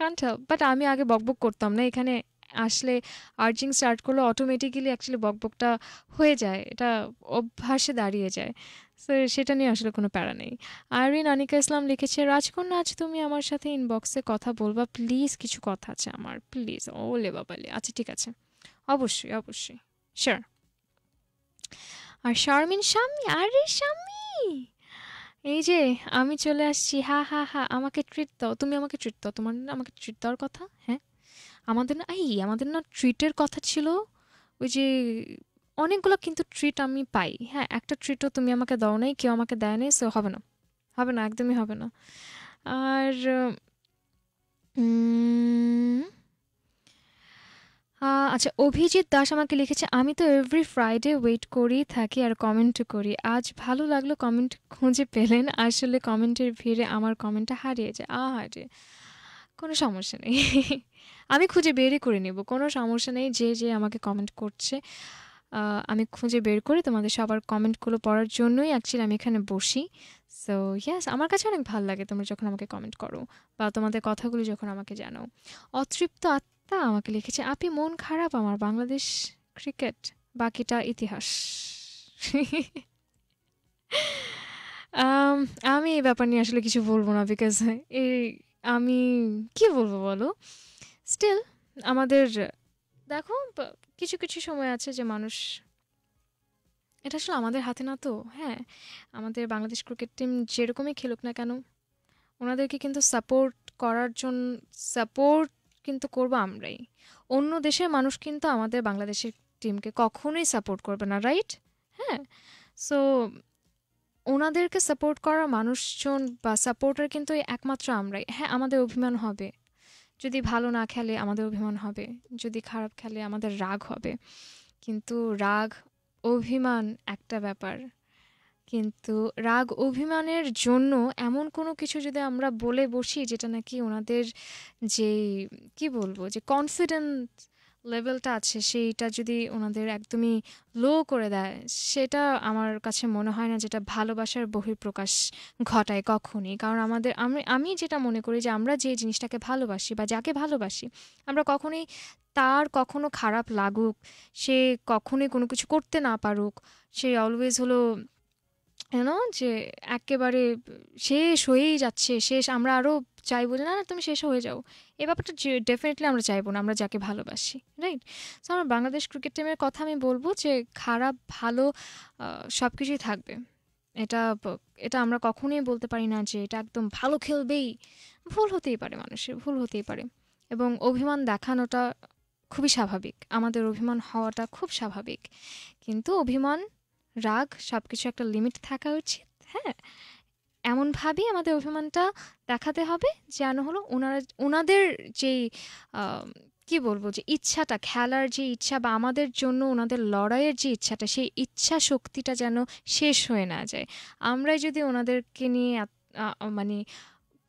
can't help but আমি আগে বকবক করতাম না এখানে আসলে আর্জিং স্টার্ট করলে অটোমেটিক্যালি অ্যাকচুয়ালি বকবকটা হয়ে যায় এটা অভ্যাসে দাঁড়িয়ে যায় সো সেটা নিয়ে আসলে কোনো প্যারা নেই আরয়ান ইসলাম লিখেছে রাজকন্যা আজ তুমি আমার সাথে ইনবক্সে কথা বলবা প্লিজ কিছু কথা আছে আমার প্লিজ ওলে বাবালে আচ্ছা ঠিক আছে অবশ্যই অবশ্যই শিওর আর শারমিন শামি আরে শামি এই যে আমি চলে আসছি হা হা হা আমাকে ট্রিট দাও তুমি আমাকে ট্রিট দাও তোমার না আমাকে ট্রিট দেওয়ার কথা হ্যাঁ আমাদের না ট্রিটের কথা ছিল ওই যে অনেকগুলো কিন্তু ট্রিট আমি পাই হ্যাঁ একটা ট্রিটও তুমি আমাকে দাও নাই কেউ আমাকে দেয় নাই সো হবে না একদমই হবে না আর আচ্ছা অভিজিৎ দাস আমাকে লিখেছে আমি তো এভরি ফ্রাইডে ওয়েট করি থাকি আর কমেন্ট করি আজ ভালো লাগলো কমেন্ট খুঁজে পেলেন আসলে কমেন্টের ভিড়ে আমার কমেন্টটা হারিয়ে যায় আহারে কোনো সমস্যা নেই আমি খুঁজে বেরই করে নেব কোনো সমস্যা নেই যে আমাকে কমেন্ট করছে আমি খুঁজে বের করে তোমাদের সবার কমেন্টগুলো পড়ার জন্যই অ্যাকচুয়ালি আমি এখানে বসি সো ইয়েস আমার কাছে অনেক ভালো লাগে তোমরা যখন আমাকে কমেন্ট করো বা তোমাদের কথাগুলো যখন আমাকে জানাও অতৃপ্ত আত্মা আমাকে লিখেছে আপনি মন খারাপ আমার বাংলাদেশ ক্রিকেট বাকিটা ইতিহাস আমি এই ব্যাপার নিয়ে আসলে কিছু বলবো না বিকজ আমি কি বলবো বলো স্টিল আমাদের দেখো কিছু কিছু সময় আছে যে মানুষ এটা আসলে আমাদের হাতে না তো হ্যাঁ আমাদের বাংলাদেশ ক্রিকেট টিম যেরকমই খেলুক না কেন ওনাদেরকে কিন্তু সাপোর্ট কিন্তু করবো আমরাই অন্য দেশের মানুষ কিন্তু আমাদের বাংলাদেশের টিমকে কখনোই সাপোর্ট করবে না রাইট হ্যাঁ সো ওনাদেরকে সাপোর্ট করা মানুষজন বা সাপোর্টার কিন্তু একমাত্র আমরাই হ্যাঁ আমাদের অভিমান হবে যদি ভালো না খেলে আমাদের অভিমান হবে যদি খারাপ খেলে আমাদের রাগ হবে কিন্তু রাগ অভিমান একটা ব্যাপার কিন্তু রাগ অভিমানের জন্য এমন কোনো কিছু যদি আমরা বলে বসি যেটা নাকি ওনাদের যে কি বলবো যে কনফিডেন্স লেভেলটা আছে সেইটা যদি ওনাদের একদমই লো করে দেয় সেটা আমার কাছে মনে হয় না যেটা ভালোবাসার বহিঃপ্রকাশ ঘটায় কখনই কারণ আমি যেটা মনে করি যে আমরা যে জিনিসটাকে ভালোবাসি বা যাকে ভালোবাসি আমরা কখনোই তার কখনো খারাপ লাগুক সে কখনোই কোনো কিছু করতে না পারুক সে অলওয়েজ হলো জানো যে একেবারে শেষ হয়েই যাচ্ছে, শেষ আমরা আরও চাইবো যে না না তুমি শেষ হয়ে যাও, এ ব্যাপারটা ডেফিনেটলি আমরা চাইবো না, আমরা যাকে ভালোবাসি, রাইট। সো আমার বাংলাদেশ ক্রিকেট টিমের কথা আমি বলবো যে খারাপ ভালো সব কিছুই থাকবে, এটা এটা আমরা কখনোই বলতে পারি না যে এটা একদম ভালো খেলবেই, ভুল হতেই পারে, মানুষের ভুল হতেই পারে, এবং অভিমান দেখানোটা খুবই স্বাভাবিক, আমাদের অভিমান হওয়াটা খুব স্বাভাবিক, কিন্তু অভিমান রাগ সব কিছু একটা লিমিট থাকা উচিত। হ্যাঁ, এমনভাবেই আমাদের অভিমানটা দেখাতে হবে যেন হলো ওনাদের যেই কি বলবো যে ইচ্ছাটা, খেলার যে ইচ্ছা বা আমাদের জন্য ওনাদের লড়াইয়ের যে ইচ্ছাটা, সেই ইচ্ছা শক্তিটা যেন শেষ হয়ে না যায়। আমরাই যদি ওনাদেরকে নিয়ে মানে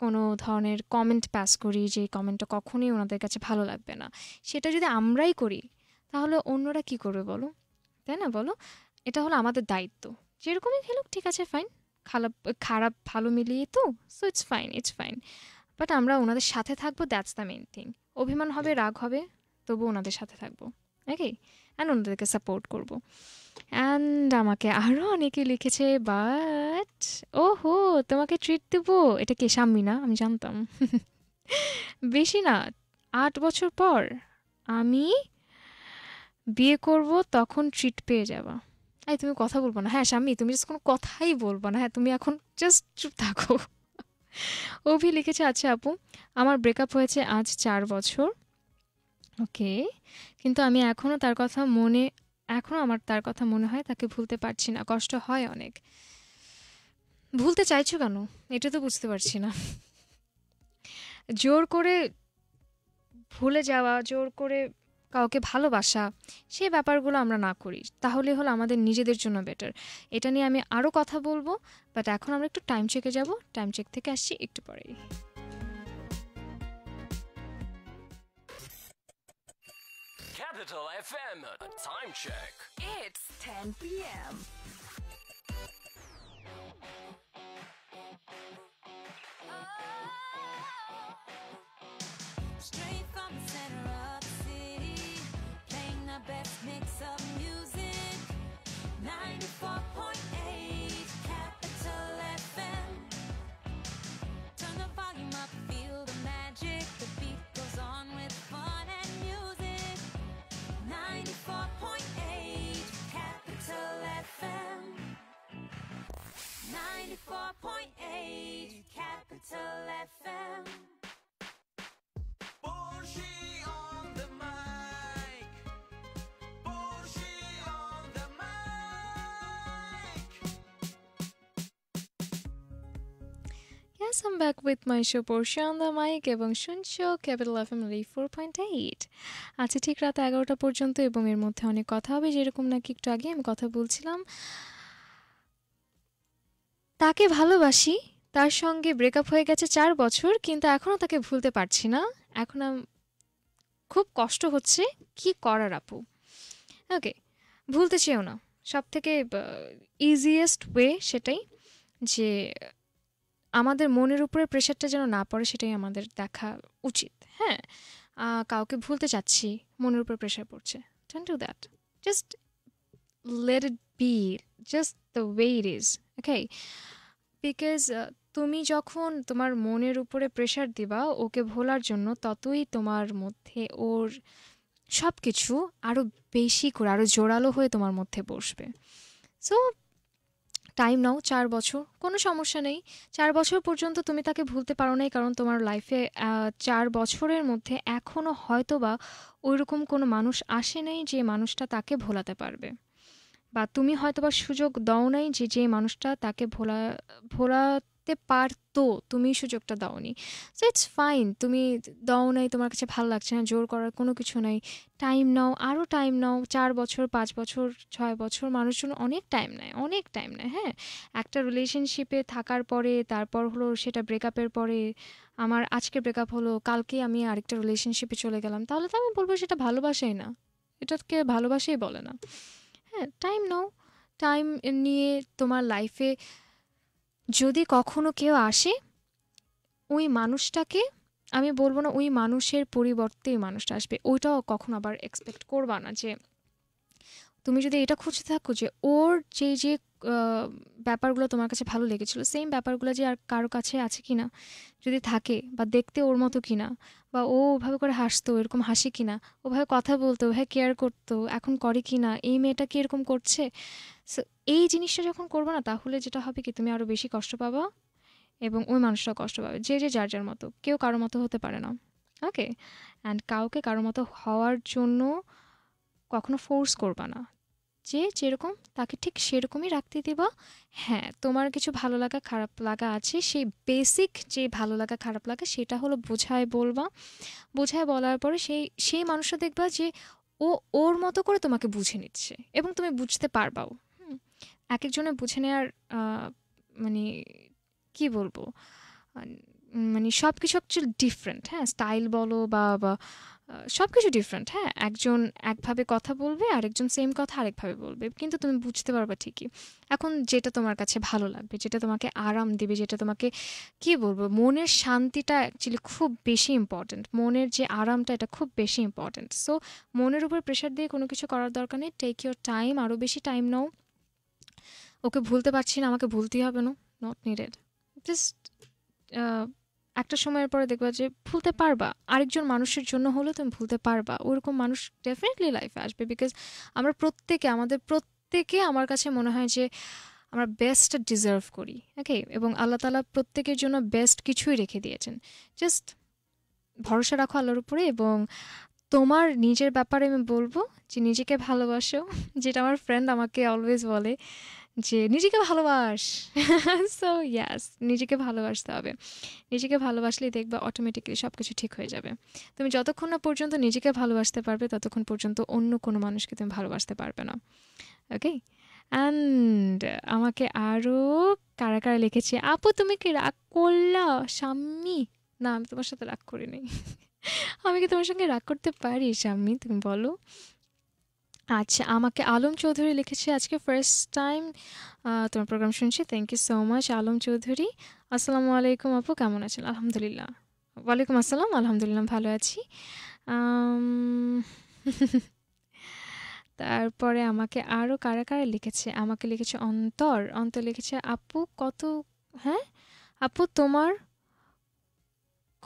কোনো ধরনের কমেন্ট পাস করি যে কমেন্টটা কখনোই ওনাদের কাছে ভালো লাগবে না, সেটা যদি আমরাই করি তাহলে অন্যরা কি করবে বলো, তাই না বলো? এটা হলো আমাদের দায়িত্ব, যেরকমই খেলুক ঠিক আছে ফাইন, খারাপ খারাপ ভালো মিলিয়ে তো, so it's fine it's fine, but আমরা ওনাদের সাথে থাকবো, দ্যাটস দ্য মেইন থিং। অভিমান হবে রাগ হবে তবু ওনাদের সাথে থাকবো, নাকি, অ্যান্ড ওনাদেরকে সাপোর্ট করবো। অ্যান্ড আমাকে আরও অনেকে লিখেছে, বাট ও হো তোমাকে ট্রিট দেবো, এটা কে, সাম্মি না? আমি জানতাম। বেশি না, 8 বছর পর আমি বিয়ে করব, তখন ট্রিট পেয়ে যাবা। এই তুমি কথা বলবো না, হ্যাঁ স্বামী তুমি জাস্ট কোনো কথাই বলবো না, হ্যাঁ তুমি এখন জাস্ট চুপ থাকো। অভি লিখেছে, আচ্ছা আপু আমার ব্রেকআপ হয়েছে আজ 4 বছর, ওকে, কিন্তু আমি এখনও আমার তার কথা মনে হয়, তাকে ভুলতে পারছি না, কষ্ট হয় অনেক। ভুলতে চাইছো কেন এটা তো বুঝতে পারছি না। জোর করে ভুলে যাওয়া, জোর করে কাউকে ভালোবাসা, সেই ব্যাপারগুলো আমরা না করি, তাহলে হলো আমাদের নিজেদের জন্য বেটার। এটা নিয়ে আমি আরও কথা বলবো, বাট এখন আমরা একটু টাইম চেকে যাব, টাইম চেক থেকে আসছি একটু পরেই। Capital FM time check. It's 10 p.m. Straight from the center of the city, playing the best mix of music. 94.8 Capital FM. Turn the volume up, feel the magic. The beat goes on with fun and music. 94.8 Capital FM. 94.8 Capital FM. Borshi on the mic. Borshi on the mic. Yes, I'm back with my show Borshi on the mic এবং শুনছো Capital FM 94.8. আচ্ছা, ঠিক রাত 11টা পর্যন্ত, এবং এর মধ্যে অনেক কথা হবে, যেরকম নাকি একটু আগে আমি কথা বলছিলাম। তাকে ভালোবাসি, তার সঙ্গে ব্রেকআপ হয়ে গেছে 4 বছর, কিন্তু এখনও তাকে ভুলতে পারছি না, এখন খুব কষ্ট হচ্ছে, কি করার আপু? ওকে, ভুলতে চেও না, সব থেকে ইজিয়েস্ট ওয়ে সেটাই, যে আমাদের মনের উপরে প্রেশারটা যেন না পড়ে, সেটাই আমাদের দেখা উচিত। হ্যাঁ, কাউকে ভুলতে চাচ্ছি, মনের উপরে প্রেশার পড়ছে, don't do that, just let it be, just the way it is, okay? Because তুমি যখন তোমার মনের উপরে প্রেশার দিবা ওকে ভোলার জন্য, ততই তোমার মধ্যে ওর সব কিছু আরও বেশি করে, আরও জোরালো হয়ে তোমার মধ্যে বসবে। সো টাইম নাও, 4 বছর কোনো সমস্যা নেই, 4 বছর পর্যন্ত তুমি তাকে ভুলতে পারো নাই, কারণ তোমার লাইফে 4 বছরের মধ্যে এখনও হয়তো বা ওইরকম কোনো মানুষ আসে নাই যে মানুষটা তাকে ভোলাতে পারবে, বা তুমি হয়তোবা সুযোগ দাও নাই যে যে মানুষটা তাকে ভোলাতে পারতো, তুমি সুযোগটা দাওনি। সো ইটস ফাইন, তুমি দাও নাই, তোমার কাছে ভালো লাগছে না, জোর করার কোনো কিছু নাই। টাইম নাও, আরও টাইম নাও, 4 বছর, 5 বছর, 6 বছর, মানুষজন অনেক টাইম নেয়, অনেক টাইম নেয়। হ্যাঁ, একটা রিলেশনশিপে থাকার পরে, তারপর হলো সেটা ব্রেকআপের পরে, আমার আজকে ব্রেকআপ হলো, কালকে আমি আরেকটা রিলেশনশিপে চলে গেলাম, তাহলে তো আমি বলবো সেটা ভালোবাসাই না, এটাকে ভালোবাসাই বলে না। হ্যাঁ, টাইম নাও, টাইম নিয়ে তোমার লাইফে যদি কখনো কেউ আসে, ওই মানুষটাকে আমি বলবো না ওই মানুষের পরিবর্তে ওই মানুষটা আসবে, ওইটাও কখনো আবার এক্সপেক্ট করবা না। যে তুমি যদি এটা খুঁজে থাকো যে ওর যে যে ব্যাপারগুলো তোমার কাছে ভালো লেগেছিল সেম ব্যাপারগুলো যে আর কারো কাছে আছে কিনা যদি থাকে বা দেখতে ওর মতো কিনা বা ও ওভাবে করে হাসতো এরকম হাসি কিনা ওভাবে কথা বলতো ওভাবে কেয়ার করতো এখন করে কিনা এই মেয়েটা কি এরকম করছে সো এই জিনিসটা যখন করবে না তাহলে যেটা হবে কি তুমি আরো বেশি কষ্ট পাবে এবং ওই মানুষটা কষ্ট পাবে যে যে যার যার মতো কেউ কারো মতো হতে পারে না ওকে এন্ড কাউকে কারো মতো হওয়ার জন্য কখনো ফোর্স করবে না যে যেরকম তাকে ঠিক সেরকমই রাখতে দিবা হ্যাঁ তোমার কিছু ভালো লাগা খারাপ লাগা আছে সেই বেসিক যে ভালো লাগা খারাপ লাগা সেটা হলো বোঝায় বলবা বোঝায় বলার পরে সেই মানুষটা দেখবা যে ও ওর মতো করে তোমাকে বুঝে নিচ্ছে এবং তুমি বুঝতে পারবাও এক একজনের বুঝে নেয়ার মানে কি বলবো মানে সবকিছু একচুয়ালি ডিফারেন্ট হ্যাঁ স্টাইল বলো বা সবকিছু ডিফারেন্ট হ্যাঁ একজন একভাবে কথা বলবে আরেকজন সেম কথা আরেকভাবে বলবে কিন্তু তুমি বুঝতে পারবে ঠিকই এখন যেটা তোমার কাছে ভালো লাগবে যেটা তোমাকে আরাম দেবে যেটা তোমাকে কি বলবো মনের শান্তিটা एक्चुअली খুব বেশি ইম্পর্ট্যান্ট মনের যে আরামটা এটা খুব বেশি ইম্পর্ট্যান্ট সো মনের উপর প্রেসার দিয়ে কোনো কিছু করার দরকার নেই টেক ইওর টাইম আরো বেশি টাইম নাও ওকে ভুলতে পারছি না আমাকে ভুলতেই হবে না নট নিডেড জাস্ট একটা সময়ের পরে দেখবা যে ভুলতে পারবা আরেকজন মানুষের জন্য হলো তুমি ভুলতে পারবা ওরকম মানুষ ডেফিনেটলি লাইফে আসবে বিকজ আমরা প্রত্যেকে আমার কাছে মনে হয় যে আমরা বেস্ট ডিজার্ভ করি ওকে এবং আল্লাহ তাআলা প্রত্যেকের জন্য বেস্ট কিছুই রেখে দিয়েছেন জাস্ট ভরসা রাখো আল্লাহর উপরে এবং তোমার নিজের ব্যাপারে আমি বলবো যে নিজেকে ভালোবাসো যেটা আমার ফ্রেন্ড আমাকে অলওয়েজ বলে যে নিজেকে ভালোবাস সো ইয়েস নিজেকে ভালোবাসতে হবে নিজেকে ভালোবাসলে দেখবা অটোমেটিক্যালি সবকিছু ঠিক হয়ে যাবে তুমি যতক্ষণ না পর্যন্ত নিজেকে ভালোবাসতে পারবে ততক্ষণ পর্যন্ত অন্য কোনো মানুষকে তুমি ভালোবাসতে পারবে না ওকে এন্ড আমাকে আরো কারা কারা লিখেছে আপু তুমি কি রাগ করলা শাম্মি না আমি তোমার সাথে রাগ করিনি আমি কি তোমার সঙ্গে রাগ করতে পারি শাম্মি তুমি বলো আচ্ছা আমাকে আলম চৌধুরী লিখেছে আজকে ফার্স্ট টাইম তোমার প্রোগ্রাম শুনছি thank you so much Alam Chowdhury আসসালামু আলাইকুম আপু কেমন আছেন আলহামদুলিল্লাহ ওয়ালাইকুম আসসালাম আলহামদুলিল্লাহ ভালো আছি তারপরে আমাকে আরও কারা কারা লিখেছে আমাকে লিখেছে অন্তর লিখেছে আপু কত হ্যাঁ আপু তোমার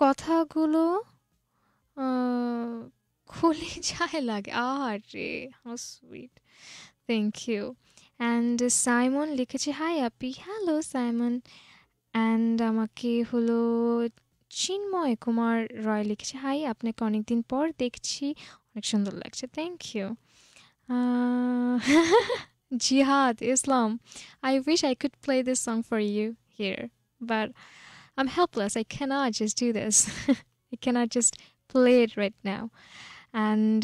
কথাগুলো খুলে যায় লাগে আরে how sweet thank you and Simon লিখেছে হাই আপি হ্যালো সাইমন অ্যান্ড আমাকে হলো চিন্ময় কুমার রয় লিখেছে হাই আপনাকে অনেকদিন পর দেখছি অনেক সুন্দর লাগছে thank you Jihad Islam I wish I could play this song for you here but I am helpless I cannot just do this I cannot just play it right now and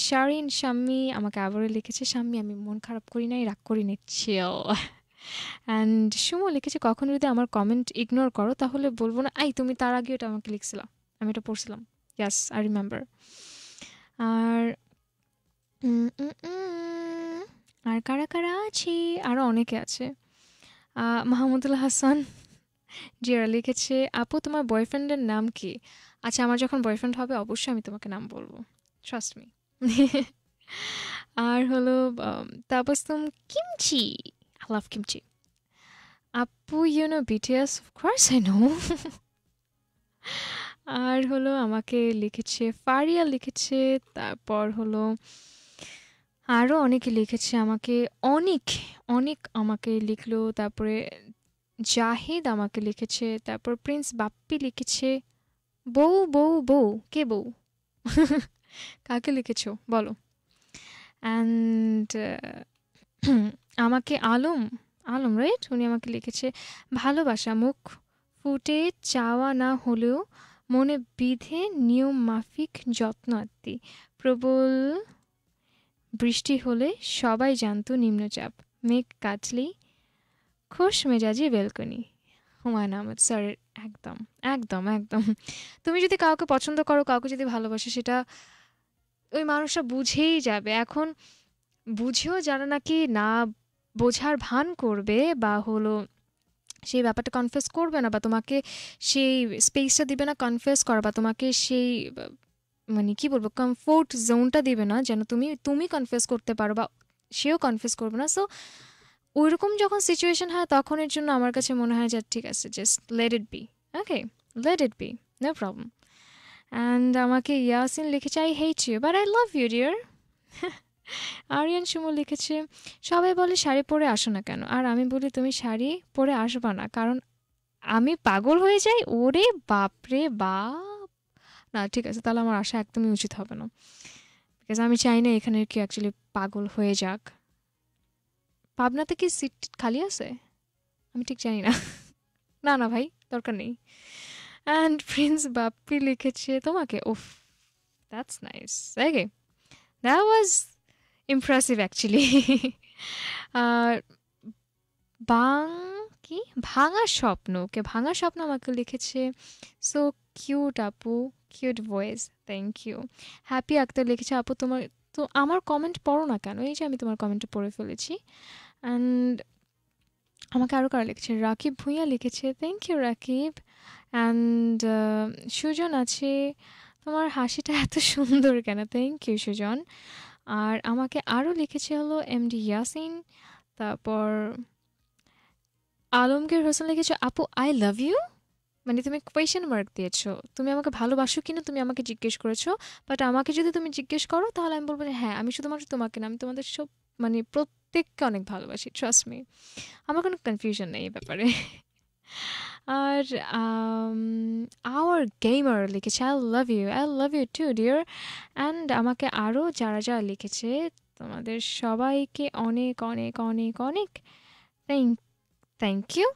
Sharin Shammi amake abore likheche Shammi ami mon kharap kori nai rag kori ne chill and Shumo likheche kokhono jodi amar comment ignore koro tahole bolbo na ai tumi tar age eta amake likhsila ami eta porchilam yes I remember ar kara kara achi aro oneke ache Mahmud Hasan jira likheche apu tomar boyfriend er naam ki আচ্ছা আমার যখন boyfriend হবে অবশ্যই আমি তোমাকে নাম বলবো trust me আর হলো তাপসম কিমচি আই লাভ কিমচি আপু you know BTS of course I know আর হলো আমাকে লিখেছে ফারিয়া লিখেছে তারপর হলো আরও অনেকে লিখেছে আমাকে অনেক আমাকে লিখলো তারপরে জাহিদ আমাকে লিখেছে তারপর প্রিন্স বাপ্পি লিখেছে বউ বউ বউ কে বউ কাকে লিখেছো বলো অ্যান্ড আমাকে আলম রাইট উনি আমাকে লিখেছে ভালোবাসা মুখ ফুটে চাওয়া না হলেও মনে বিধে নিয়ম মাফিক যত্ন আত্মি প্রবল বৃষ্টি হলে সবাই জানতো নিম্নচাপ মেঘ কাটলেই খোশ মেজাজি বেলকনি হুমায়ুন আহমেদ স্যারের একদম একদম একদম তুমি যদি কাউকে পছন্দ করো কাউকে যদি ভালোবাসো সেটা ওই মানুষটা বুঝেই যাবে এখন বুঝেও যারা নাকি না বোঝার ভান করবে বা হলো সেই ব্যাপারটা কনফেস করবে না বা তোমাকে সেই স্পেসটা দিবে না কনফেস করা বা তোমাকে সেই মানে কি বলবো কমফোর্ট জোনটা দিবে না যেন তুমি কনফেস করতে পারো বা সেও কনফেস করবে না সো ওইরকম যখন সিচুয়েশন হয় তখনের জন্য আমার কাছে মনে হয় যে ঠিক আছে, just let it be, okay let it be, no problem. And আমাকে ইয়াসিন লিখেছে, I hate you but I love you dear. Aryan Sumo লিখেছে, সবাই বলে শাড়ি পরে আসো না কেন, আর আমি বলি তুমি শাড়ি পরে আসবা না কারণ আমি পাগল হয়ে যাই। ওরে বাপরে বাপ, না ঠিক আছে, তাহলে আমার আশা একদমই উচিত হবে না, বিকজ আমি চাই না এখানে কি অ্যাকচুয়ালি পাগল হয়ে যাক। পাবনাতে কি সিট খালি আছে আমি ঠিক জানি না, না না ভাই দরকার নেই। অ্যান্ড প্রিন্স বাপ্পি লিখেছে তোমাকে, oof that's nice, okay that was impressive actually. আর কি ভাঙা স্বপ্ন, ওকে ভাঙা স্বপ্ন আমাকে লিখেছে, সো কিউট আপু, cute voice, thank you. Happy Akter লিখেছে, আপু তোমার তো আমার কমেন্ট পড়ো না কেন, এই যে আমি তোমার কমেন্টটা পড়ে ফেলেছি। অ্যান্ড আমাকে আরও কারা লিখেছে, রাকিব ভুঁইয়া লিখেছে, thank you Rakib. And Sujon আছে, তোমার হাসিটা এত সুন্দর কেন, থ্যাংক ইউ সুজন। আর আমাকে আরও লিখেছে হলো এমডি ইয়াসিন, তারপর আলমগীর হোসেন লিখেছো, আপু আই লাভ ইউ, মানে তুমি কোয়েশ্চেন মার্ক দিয়েছো, তুমি আমাকে ভালোবাসো কিনা তুমি আমাকে জিজ্ঞেস করেছো, বাট আমাকে যদি তুমি জিজ্ঞেস করো তাহলে আমি বলবো হ্যাঁ আমি শুধুমাত্র তোমাকে না আমি তোমাদের সব মানে প্রত্যেককে অনেক ভালোবাসি, ট্রাস্ট মি, আমার কোনো কনফিউশন নেই এই ব্যাপারে। আর আওয়ার গেমার লিখেছে, I love you too dear. And আমাকে আরও যারা যারা লিখেছে তোমাদের সবাইকে অনেক অনেক অনেক অনেক থ্যাংক ইউ,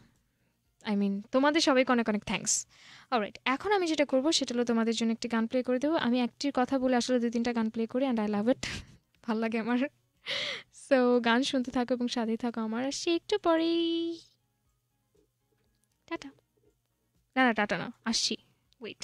আই মিন তোমাদের সবাইকে অনেক অনেক থ্যাংকস। অলরাইট, এখন আমি যেটা করবো সেটা হলো তোমাদের জন্য একটি গান প্লে করে দেবো। আমি একটির কথা বলে আসলে 2-3টা গান প্লে করি, অ্যান্ড আই লাভ ইট, ভালো লাগে আমার। সো গান শুনতে থাকো এবং সাথেই থাকো, আমার আসছি একটু পরেই, টাটা। না না টাটা না, আসছি, wait.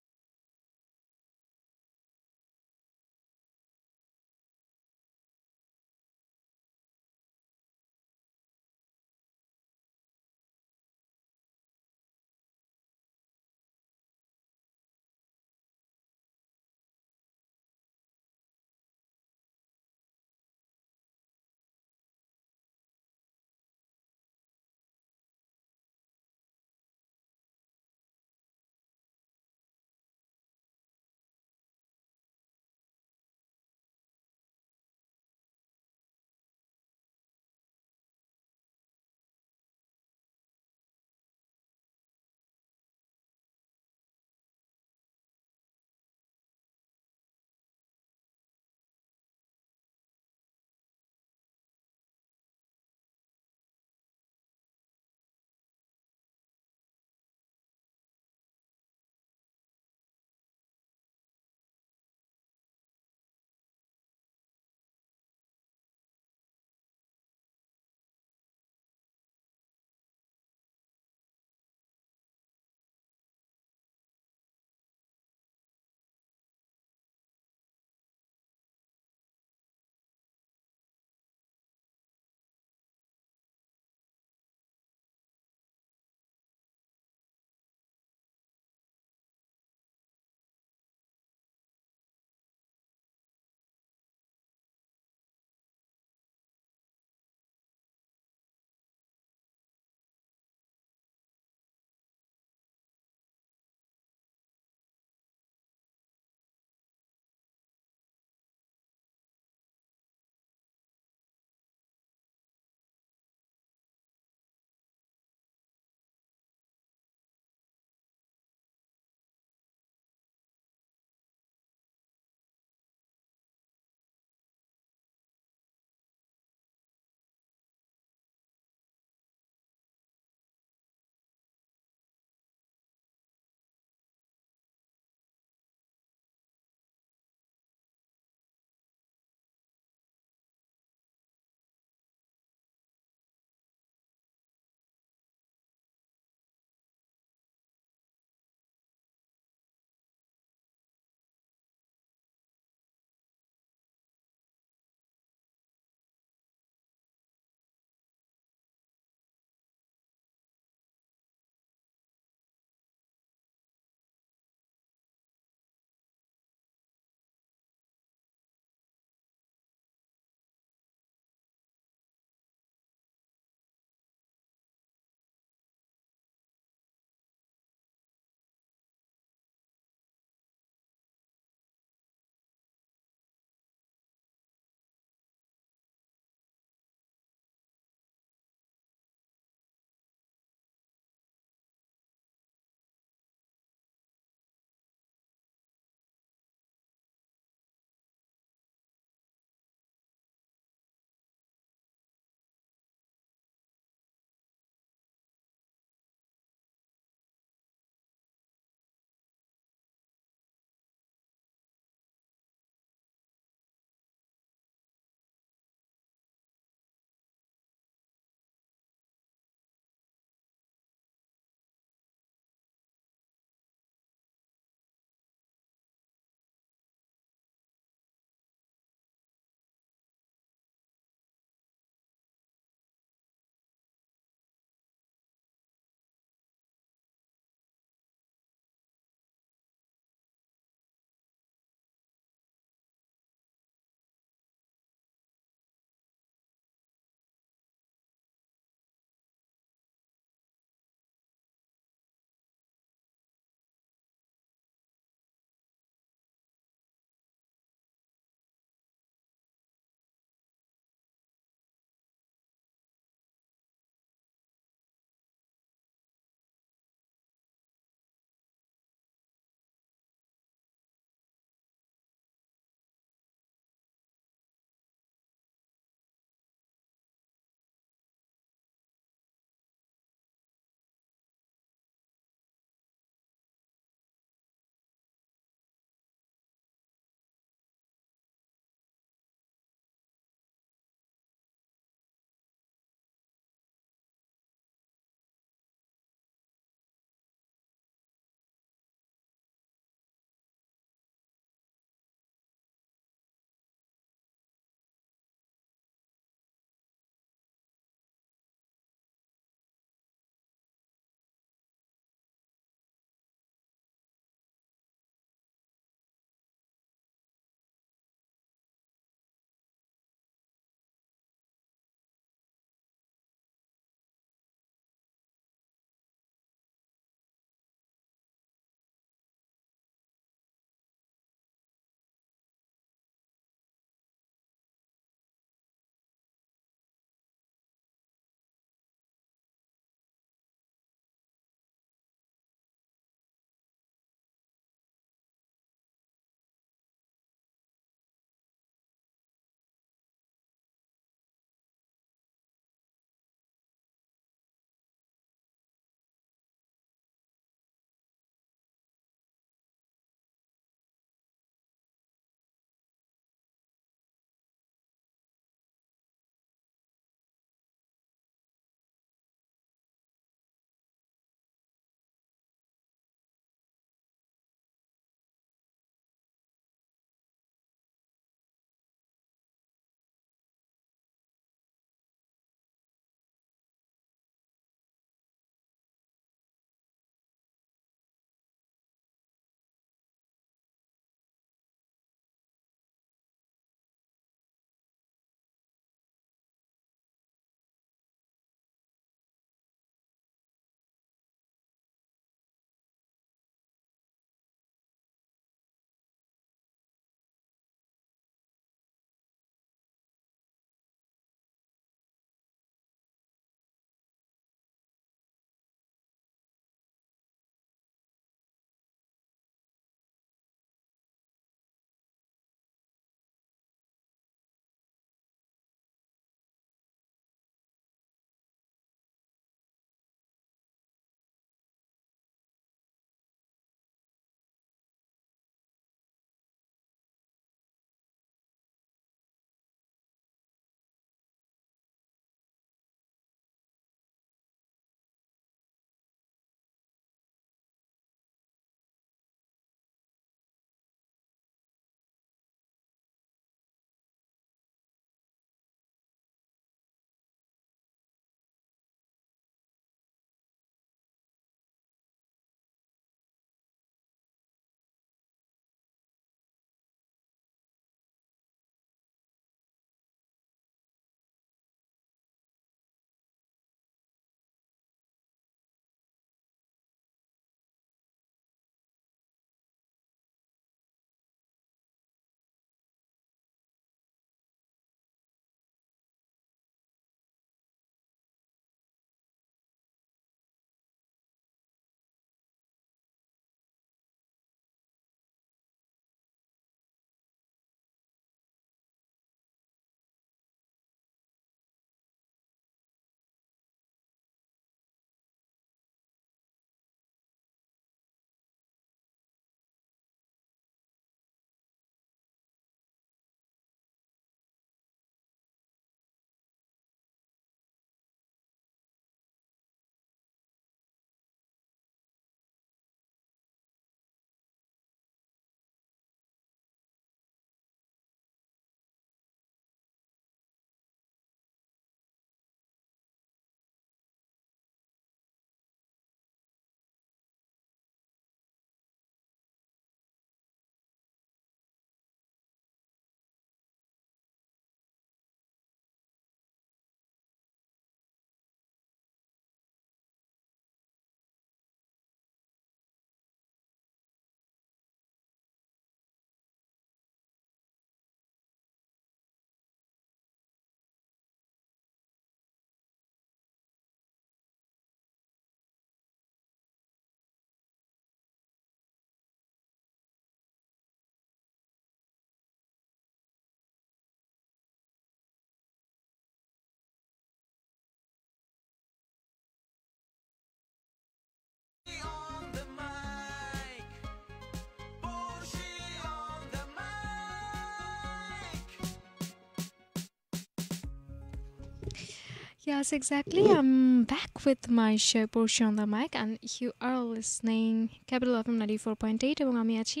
Yes, exactly. I'm back with my show Porshi on the mic, and you are listening Capital FM 94.8 এবং আমি আছি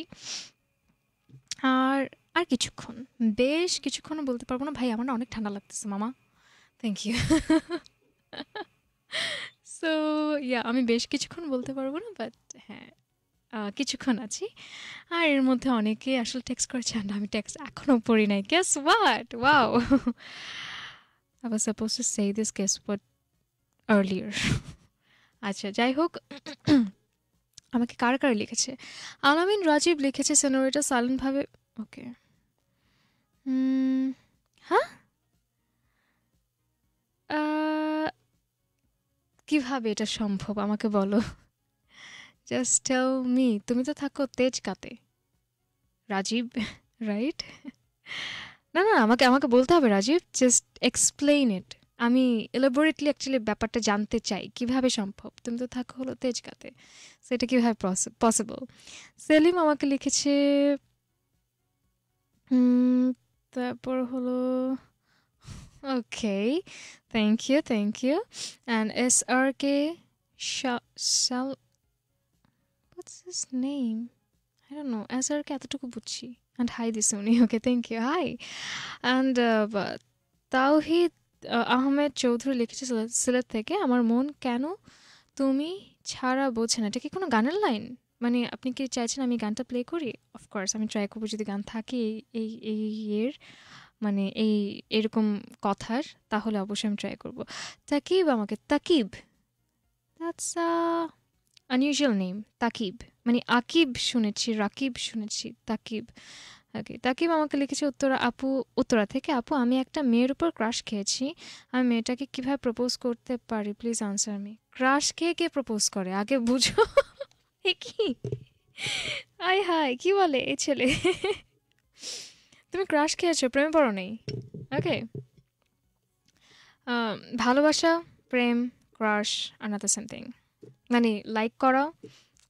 আর কিছুক্ষণ, বেশ কিছুক্ষণ বলতে পারবো না ভাই, আমার অনেক ঠান্ডা লাগতেছে মামা। Thank you. সো ইয়া, আমি বেশ কিছুক্ষণ বলতে পারবো না, বাট হ্যাঁ কিছুক্ষণ আছি। আর এর মধ্যে অনেকে আসলে টেক্সট করেছে, আর আমি টেক্সট এখনও পড়ি নাই। Guess what? Wow, I was supposed to say this guess what earlier. আচ্ছা যাই হোক, আমাকে কার কার লিখেছে? আলামিন রাজীব লিখেছে সেনোরেটা সাইলেন্ট ভাবে। ওকে, হ্যাঁ কিভাবে এটা সম্ভব আমাকে বলো, জাস্ট টেল মি। তুমি তো থাকো তেজকাতে রাজীব, রাইট? না না, আমাকে আমাকে বলতে হবে রাজীব, জাস্ট এক্সপ্লেইন ইট। আমি এলাবোরেটলি অ্যাকচুয়ালি ব্যাপারটা জানতে চাই কিভাবে সম্ভব। তুমি তো থাকো হলো তেজগাঁতে, সেটা কীভাবে পসিবল? সেলিম আমাকে লিখেছে, তারপর হলো okay, thank you thank you. And S R K শাল, what's his name? I don't know. S R K এতটুকু বুঝছি। And hi, this Sony. Okay, thank you. Hi. And Tauhid Ahmed Choudhury লিখেছে সিলেট থেকে, আমার মন কেন তুমি ছাড়া বোঝে না। এটা কি কোনো গানের লাইন? মানে আপনি কি চাইছেন আমি গানটা প্লে করি? অফকোর্স আমি ট্রাই করবো, যদি গান থাকে এই এই ইয়ের মানে এই এরকম কথার, তাহলে অবশ্যই আমি ট্রাই করবো। তাকিব আমাকে, Takib that's unusual name, Takib. মানে আকিব শুনেছি, রাকিব শুনেছি, তাকিব। ওকে, তাকিব আমাকে লিখেছে উত্তরা আপু, উত্তরা থেকে, আপু আমি একটা মেয়ের উপর ক্রাশ খেয়েছি, আমি মেয়েটাকে কীভাবে প্রপোজ করতে পারি, প্লিজ আনসার মি। ক্রাশ খেয়ে কে প্রপোজ করে আগে বুঝো। কি আয় হায়, কি বলে এই ছেলে, তুমি ক্রাশ খেয়েছো, প্রেমে পড়ো নেই। ওকে, ভালোবাসা, প্রেম, ক্রাশ আর নট দ্য সেম থিং। মানে লাইক করা,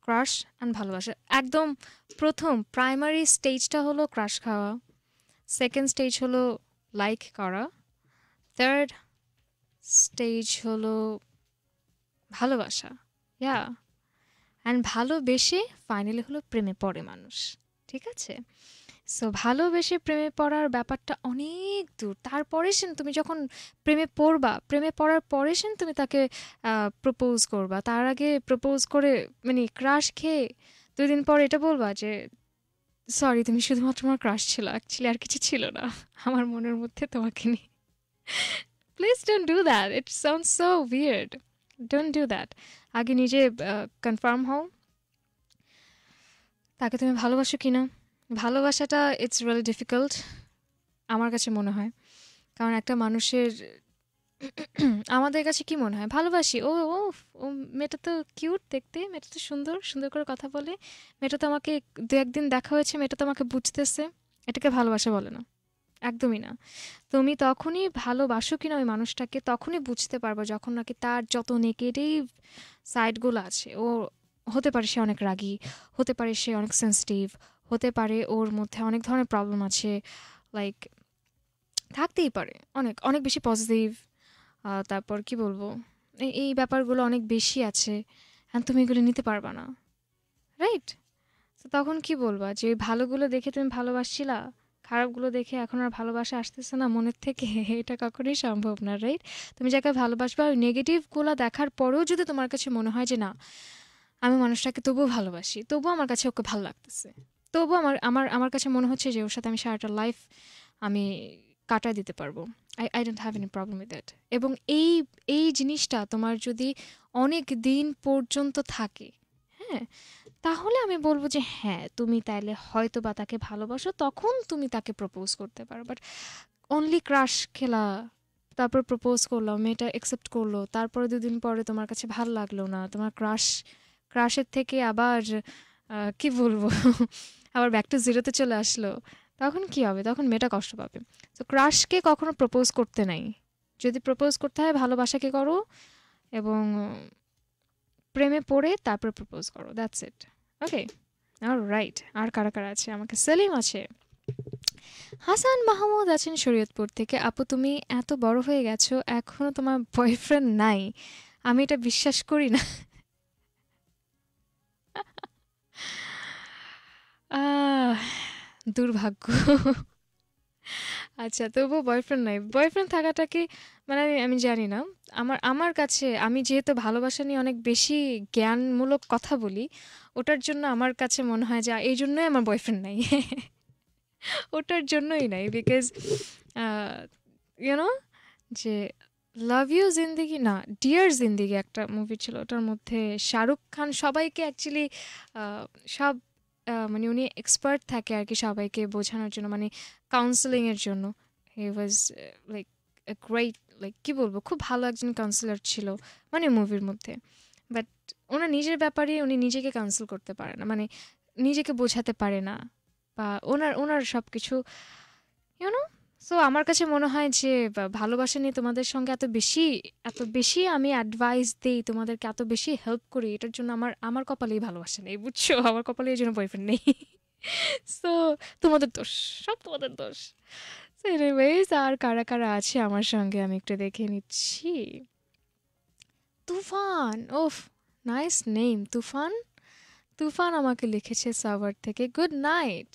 ক্রাশ অ্যান্ড ভালোবাসা। একদম প্রথম প্রাইমারি স্টেজটা হলো ক্রাশ খাওয়া, সেকেন্ড স্টেজ হলো লাইক করা, থার্ড স্টেজ হলো ভালোবাসা, ইয়া, অ্যান্ড ভালোবেসে ফাইনালি হলো প্রেমে পড়ে মানুষ, ঠিক আছে? সো ভালোবেসে প্রেমে পড়ার ব্যাপারটা অনেক দূর। তারপরে সেন তুমি যখন প্রেমে পড়বা, প্রেমে পড়ার পরে সেন তুমি তাকে প্রপোজ করবা। তার আগে প্রপোজ করে মানে ক্রাশ খেয়ে 2 দিন পর এটা বলবা যে সরি, তুমি শুধুমাত্র আমার ক্রাশ ছিল, অ্যাকচুয়ালি আর কিছু ছিল না আমার মনের মধ্যে তোমাকে নিয়ে। Please don't do that, it sounds so weird, don't do that. আগে নিজে কনফার্ম হও তাকে তুমি ভালোবাসো কি না। ভালোবাসাটা ইটস রিয়েলি ডিফিকাল্ট আমার কাছে মনে হয়, কারণ একটা মানুষের, আমাদের কাছে কি মনে হয় ভালোবাসি, ও ও মেয়েটা তো কিউট দেখতে, মেয়েটা তো সুন্দর, সুন্দর করে কথা বলে, মেয়েটা তো আমাকে 2-1 দিন দেখা হয়েছে, মেয়েটা তো আমাকে বুঝতেছে, এটাকে ভালোবাসা বলে না, একদমই না। তুমি তখনই ভালোবাসো কিনা ওই মানুষটাকে তখনই বুঝতে পারবো যখন নাকি তার যত নেগেটিভ সাইডগুলো আছে, ও হতে পারে সে অনেক রাগী, হতে পারে সে অনেক সেন্সিটিভ, হতে পারে ওর মধ্যে অনেক ধরনের প্রবলেম আছে, লাইক থাকতেই পারে, অনেক অনেক বেশি পজিটিভ, তারপর কি বলবো এই ব্যাপারগুলো অনেক বেশি আছে, অ্যান্ড তুমি এগুলো নিতে পারবা না, রাইট? তো তখন কি বলবা যে ভালোগুলো দেখে তুমি ভালোবাসছিলা, খারাপগুলো দেখে এখন আর ভালোবাসা আসতেছে না মনের থেকে, এটা কখনোই সম্ভব না, রাইট? তুমি যাকে ভালোবাসবা ওই নেগেটিভগুলো দেখার পরেও যদি তোমার কাছে মনে হয় যে না আমি মানুষটাকে তবুও ভালোবাসি, তবুও আমার কাছে ওকে ভালো লাগতেছে, তবু আমার আমার আমার কাছে মনে হচ্ছে যে ওর সাথে আমি সারাটা লাইফ আমি কাটা দিতে পারবো, I don't have any problem with that. এবং এই এই জিনিসটা তোমার যদি অনেক দিন পর্যন্ত থাকে, হ্যাঁ, তাহলে আমি বলবো যে হ্যাঁ তুমি তাইলে হয়তো বা তাকে ভালোবাসো, তখন তুমি তাকে প্রপোজ করতে পারো। বাট অনলি ক্রাশ খেলা, তারপর প্রপোজ করলো, মেয়েটা অ্যাকসেপ্ট করলো, তারপরে 2 দিন পরে তোমার কাছে ভালো লাগলো না, তোমার ক্রাশের থেকে আবার কি বলবো আবার ব্যাক টু জিরোতে চলে আসলো, তখন কি হবে? তখন মেয়েটা কষ্ট পাবে। তো ক্রাশকে কখনো প্রপোজ করতে নাই, যদি প্রপোজ করতে হয় ভালোবাসাকে করো এবং প্রেমে পড়ে তারপর প্রপোজ করো, দ্যাটস ইট। Okay, alright. আর কারা কারা আছে? আমাকে সেলিম আছে, হাসান মাহমুদ আছেন শরীয়তপুর থেকে। আপু তুমি এত বড় হয়ে গেছো, এখনো তোমার বয়ফ্রেন্ড নাই? আমি এটা বিশ্বাস করি না। দুর্ভাগ্য। আচ্ছা, তবুও বয়ফ্রেন্ড নাই? বয়ফ্রেন্ড থাকাটা কি মানে আমি জানি না। আমার কাছে আমি যেহেতু ভালোবাসা নিয়ে অনেক বেশি জ্ঞানমূলক কথা বলি, ওটার জন্য আমার কাছে মনে হয় যে এই জন্যই আমার বয়ফ্রেন্ড নাই, ওটার জন্যই নাই। বিকজ ইউনো যে লাভ ইউ জিন্দিগি না, ডিয়ার জিন্দিগি একটা মুভি ছিল, ওটার মধ্যে শাহরুখ খান সবাইকে অ্যাকচুয়ালি সব মানে উনি এক্সপার্ট থাকে আর কি সবাইকে বোঝানোর জন্য, মানে কাউন্সেলিংয়ের জন্য। He was like a great, like কী বলবো, খুব ভালো একজন কাউন্সিলার ছিল মানে মুভির মধ্যে। বাট ওনার নিজের ব্যাপারে উনি নিজেকে কাউন্সিল করতে পারে না, মানে নিজেকে বোঝাতে পারে না বা ওনার সব কিছু ইউনো। সো আমার কাছে মনে হয় যে ভালোবাসা নিয়ে তোমাদের সঙ্গে এত বেশি আমি অ্যাডভাইস দিই, তোমাদেরকে এত বেশি হেল্প করি, এটার জন্য আমার কপালেই ভালোবাসা নেই, বুঝছো? আমার কপালে এই জন্য বয়ফ্রেন্ড নেই। সো তোমাদের দোষ, সব তোমাদের দোষ। সো এনিওয়েজ, আর কারা কারা আছে আমার সঙ্গে আমি একটু দেখে নিচ্ছি। তুফান, ওফ নাইস নেম তুফান। তুফান আমাকে লিখেছে সাভার থেকে, গুড নাইট।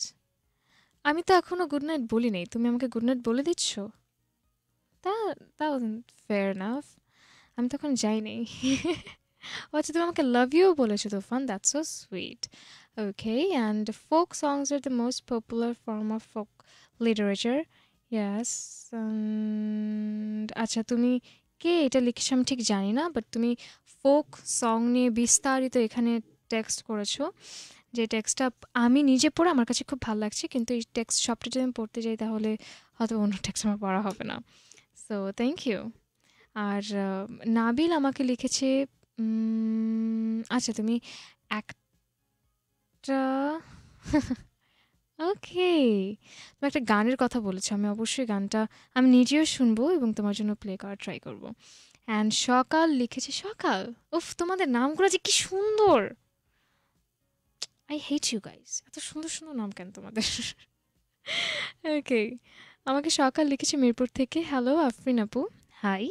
আমি তো এখনও গুড নাইট বলি নাই, তুমি আমাকে গুড নাইট বলে দিচ্ছ? তাও ফেয়ার নাফ, আমি তো এখন যাই নাই। আচ্ছা, তুমি আমাকে লাভ ইউ বলেছো তুফান, that's so sweet. Okay, and folk songs are the most popular form of folk literature. Yes. আচ্ছা, তুমি কে এটা লিখেছো আমি ঠিক জানি না, বাট তুমি ফোক সং নিয়ে বিস্তারিত এখানে টেক্সট করেছো, যে টেক্সটটা আমি নিজে পড়ে আমার কাছে খুব ভালো লাগছে, কিন্তু এই টেক্সট সবটা যদি আমি পড়তে যাই তাহলে হয়তো অন্য টেক্সট আমার পড়া হবে না। So thank you. আর নাবিল আমাকে লিখেছে, আচ্ছা তুমি একটা ওকে তুমি একটা গানের কথা বলেছো, আমি অবশ্যই গানটা আমি নিজেও শুনবো এবং তোমার জন্য প্লে করার ট্রাই করবো। অ্যান্ড সকাল লিখেছে, সকাল, উফ তোমাদের নামগুলো যে কি সুন্দর, I hate you guys. এত সুন্দর সুন্দর নাম কেন তোমাদের? ওকে, আমাকে সকাল লিখেছে মিরপুর থেকে, হ্যালো আফরিন আপু, হাই।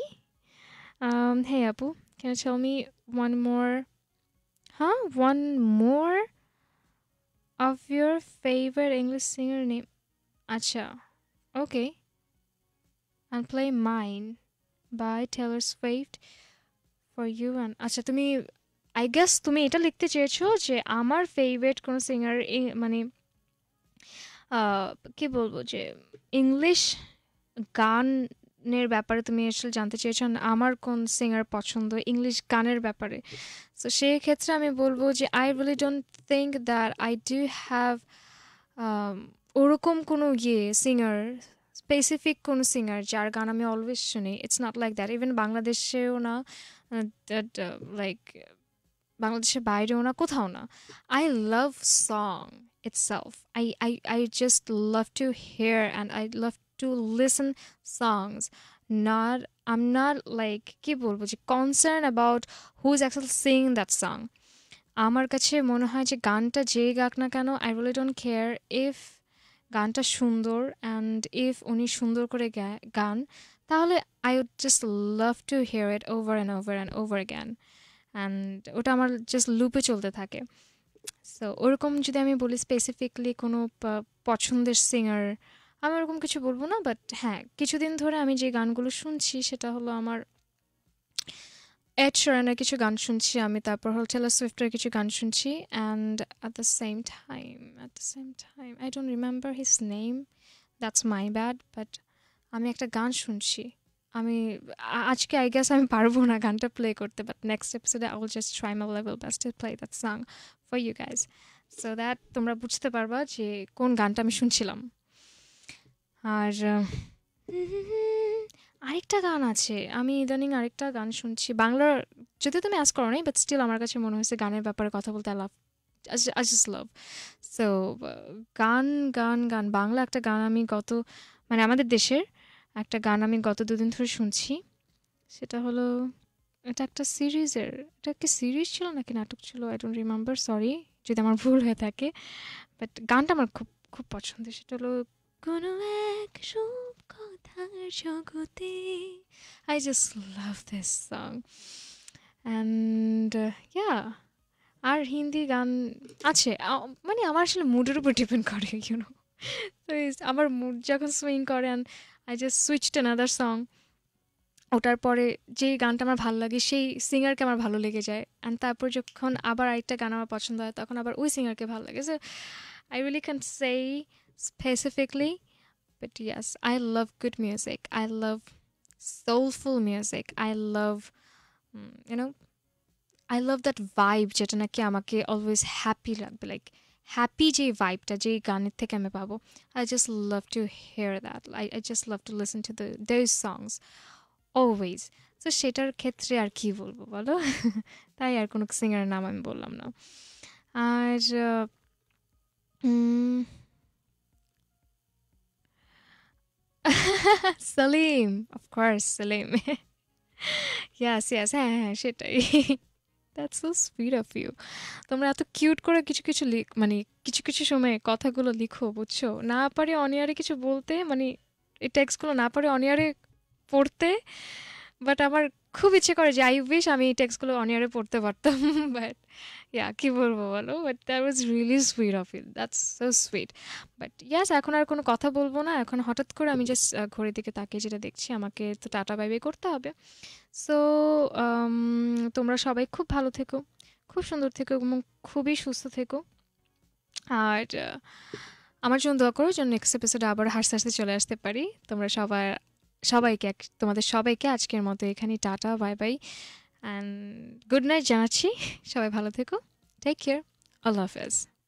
হে আপু, can you tell me one more of your favorite English singer name? আচ্ছা, okay. And play Mine by Taylor Swift for you and... আচ্ছা, তুমি আই গেস তুমি এটা লিখতে চেয়েছো যে আমার ফেভারিট কোনো সিঙ্গার, মানে কি বলবো, যে ইংলিশ গানের ব্যাপারে তুমি আসলে জানতে চেয়েছো আমার কোন সিঙ্গার পছন্দ ইংলিশ গানের ব্যাপারে। সো সেই ক্ষেত্রে আমি বলবো যে I really don't think that I do have ওরকম কোনো সিঙ্গার, স্পেসিফিক কোনো সিঙ্গার যার গান আমি অলওয়েজ শুনি। It's not like that. Even বাংলাদেশেও না, লাইক বাংলাদেশের বাইরেও না, কোথাও না। I love song itself, I just love to hear and I love to listen songs. Not I am not like কি বলবো যে concern about who is actually sing that song. আমার কাছে মনে হয় যে গানটা যেই গাক না কেন, I really don't care if গানটা সুন্দর অ্যান্ড ইফ উনি সুন্দর করে গান, তাহলে I would just love to hear it over and over and over again, and ওটা আমার জাস্ট লুপে চলতে থাকে। সো ওরকম যদি আমি বলি স্পেসিফিকলি কোনো পছন্দের সিঙ্গার, আমি ওরকম কিছু বলবো না। বাট হ্যাঁ, কিছুদিন ধরে আমি যে গানগুলো শুনছি সেটা হলো আমার এড শিরানের কিছু গান শুনছি আমি, তারপর হল টেলর সুইফটের কিছু গান শুনছি। And at the same time I don't remember his name, that's my bad. But আমি একটা গান শুনছি, আমি আজকে আই গেস আমি পারবো না গানটা প্লে করতে, বাট নেক্সট এপিসোডে I will just try my level best to play that song for you guys, so that তোমরা বুঝতে পারবা যে কোন গানটা আমি শুনছিলাম। আর আরেকটা গান আছে, আমি ইদানিং আরেকটা গান শুনছি বাংলার, যদিও তুমি আজ করো নাই, বাট স্টিল আমার কাছে মনে হয়েছে গানের ব্যাপারে কথা বলতে আই জাস্ট লাভ। সো গান গান গান বাংলা একটা গান আমি আমাদের দেশের একটা গান আমি গত দুদিন ধরে শুনছি, সেটা হলো, এটা একটা সিরিজের, এটা কি সিরিজ ছিল নাকি নাটক ছিল আই ডোন্ট রিমেম্বার, সরি যদি আমার ভুল হয়ে থাকে, বাট গানটা আমার খুব খুব পছন্দের। সেটা হলো I just love this song. And yeah, our Hindi gan ache mane amar ashole mood er upor depend kore, you know. So it's amar mood jokhon swing kore and I just switched another song. ওটার পরে যেই গানটা আমার ভালো লাগে সেই সিঙ্গারকে আমার ভালো লেগে যায় and তারপর যখন আবার আরেকটা গান আমার পছন্দ হয় তখন আবার ওই সিঙ্গারকে ভালো লাগে. So I really can't say specifically, but yes, I love good music. I love soulful music. I love, you know, I love that vibe যেটা নাকি আমাকে always happy লাগবে, like happy যে vibeটা যেই গানের থেকে আমি পাবো. I just love to hear that. I just love to listen to those songs. Always. So সেটার ক্ষেত্রে আর কি বলবো বলো, তাই আর কোনো সিঙ্গারের নাম আমি বললাম না. আর Salim, of course, Salim. yes, হ্যাঁ সেটাই. That's so sweet of you. তোমরা এত কিউট করে কিছু মানে কিছু সময়ে কথাগুলো লিখো, বুঝছো, না পারে অনিয়ারে কিছু বলতে, মানে এই টেক্সটগুলো না পারে অনিয়ারে পড়তে, বাট আমার খুব ইচ্ছে করে যে আই উইশ আমি এই টেক্সটগুলো অনিয়ারে পড়তে পারতাম, বাট ইয়া কি বলবো বলো, but that was really sweet of you, that's so sweet. But yes, এখন আর কোনো কথা বলবো না, এখন হঠাৎ করে আমি জাস্ট ঘড়ির দিকে তাকিয়ে যেটা দেখছি আমাকে তো টাটা বাই বাই করতে হবে. সো তোমরা সবাই খুব ভালো থেকো, খুব সুন্দর থেকো এবং খুবই সুস্থ থেকো, আর আমার জন্য দোয়া করো যেন নেক্সট এপিসোডে আবার হাসতে হাসতে চলে আসতে পারি. তোমরা সবাইকে তোমাদের সবাইকে আজকের মতো এখানে tata bye bye and good night জানাচ্ছি. সবাই ভালো থেকো, টেক কেয়ার, আল্লাহ হাফেজ.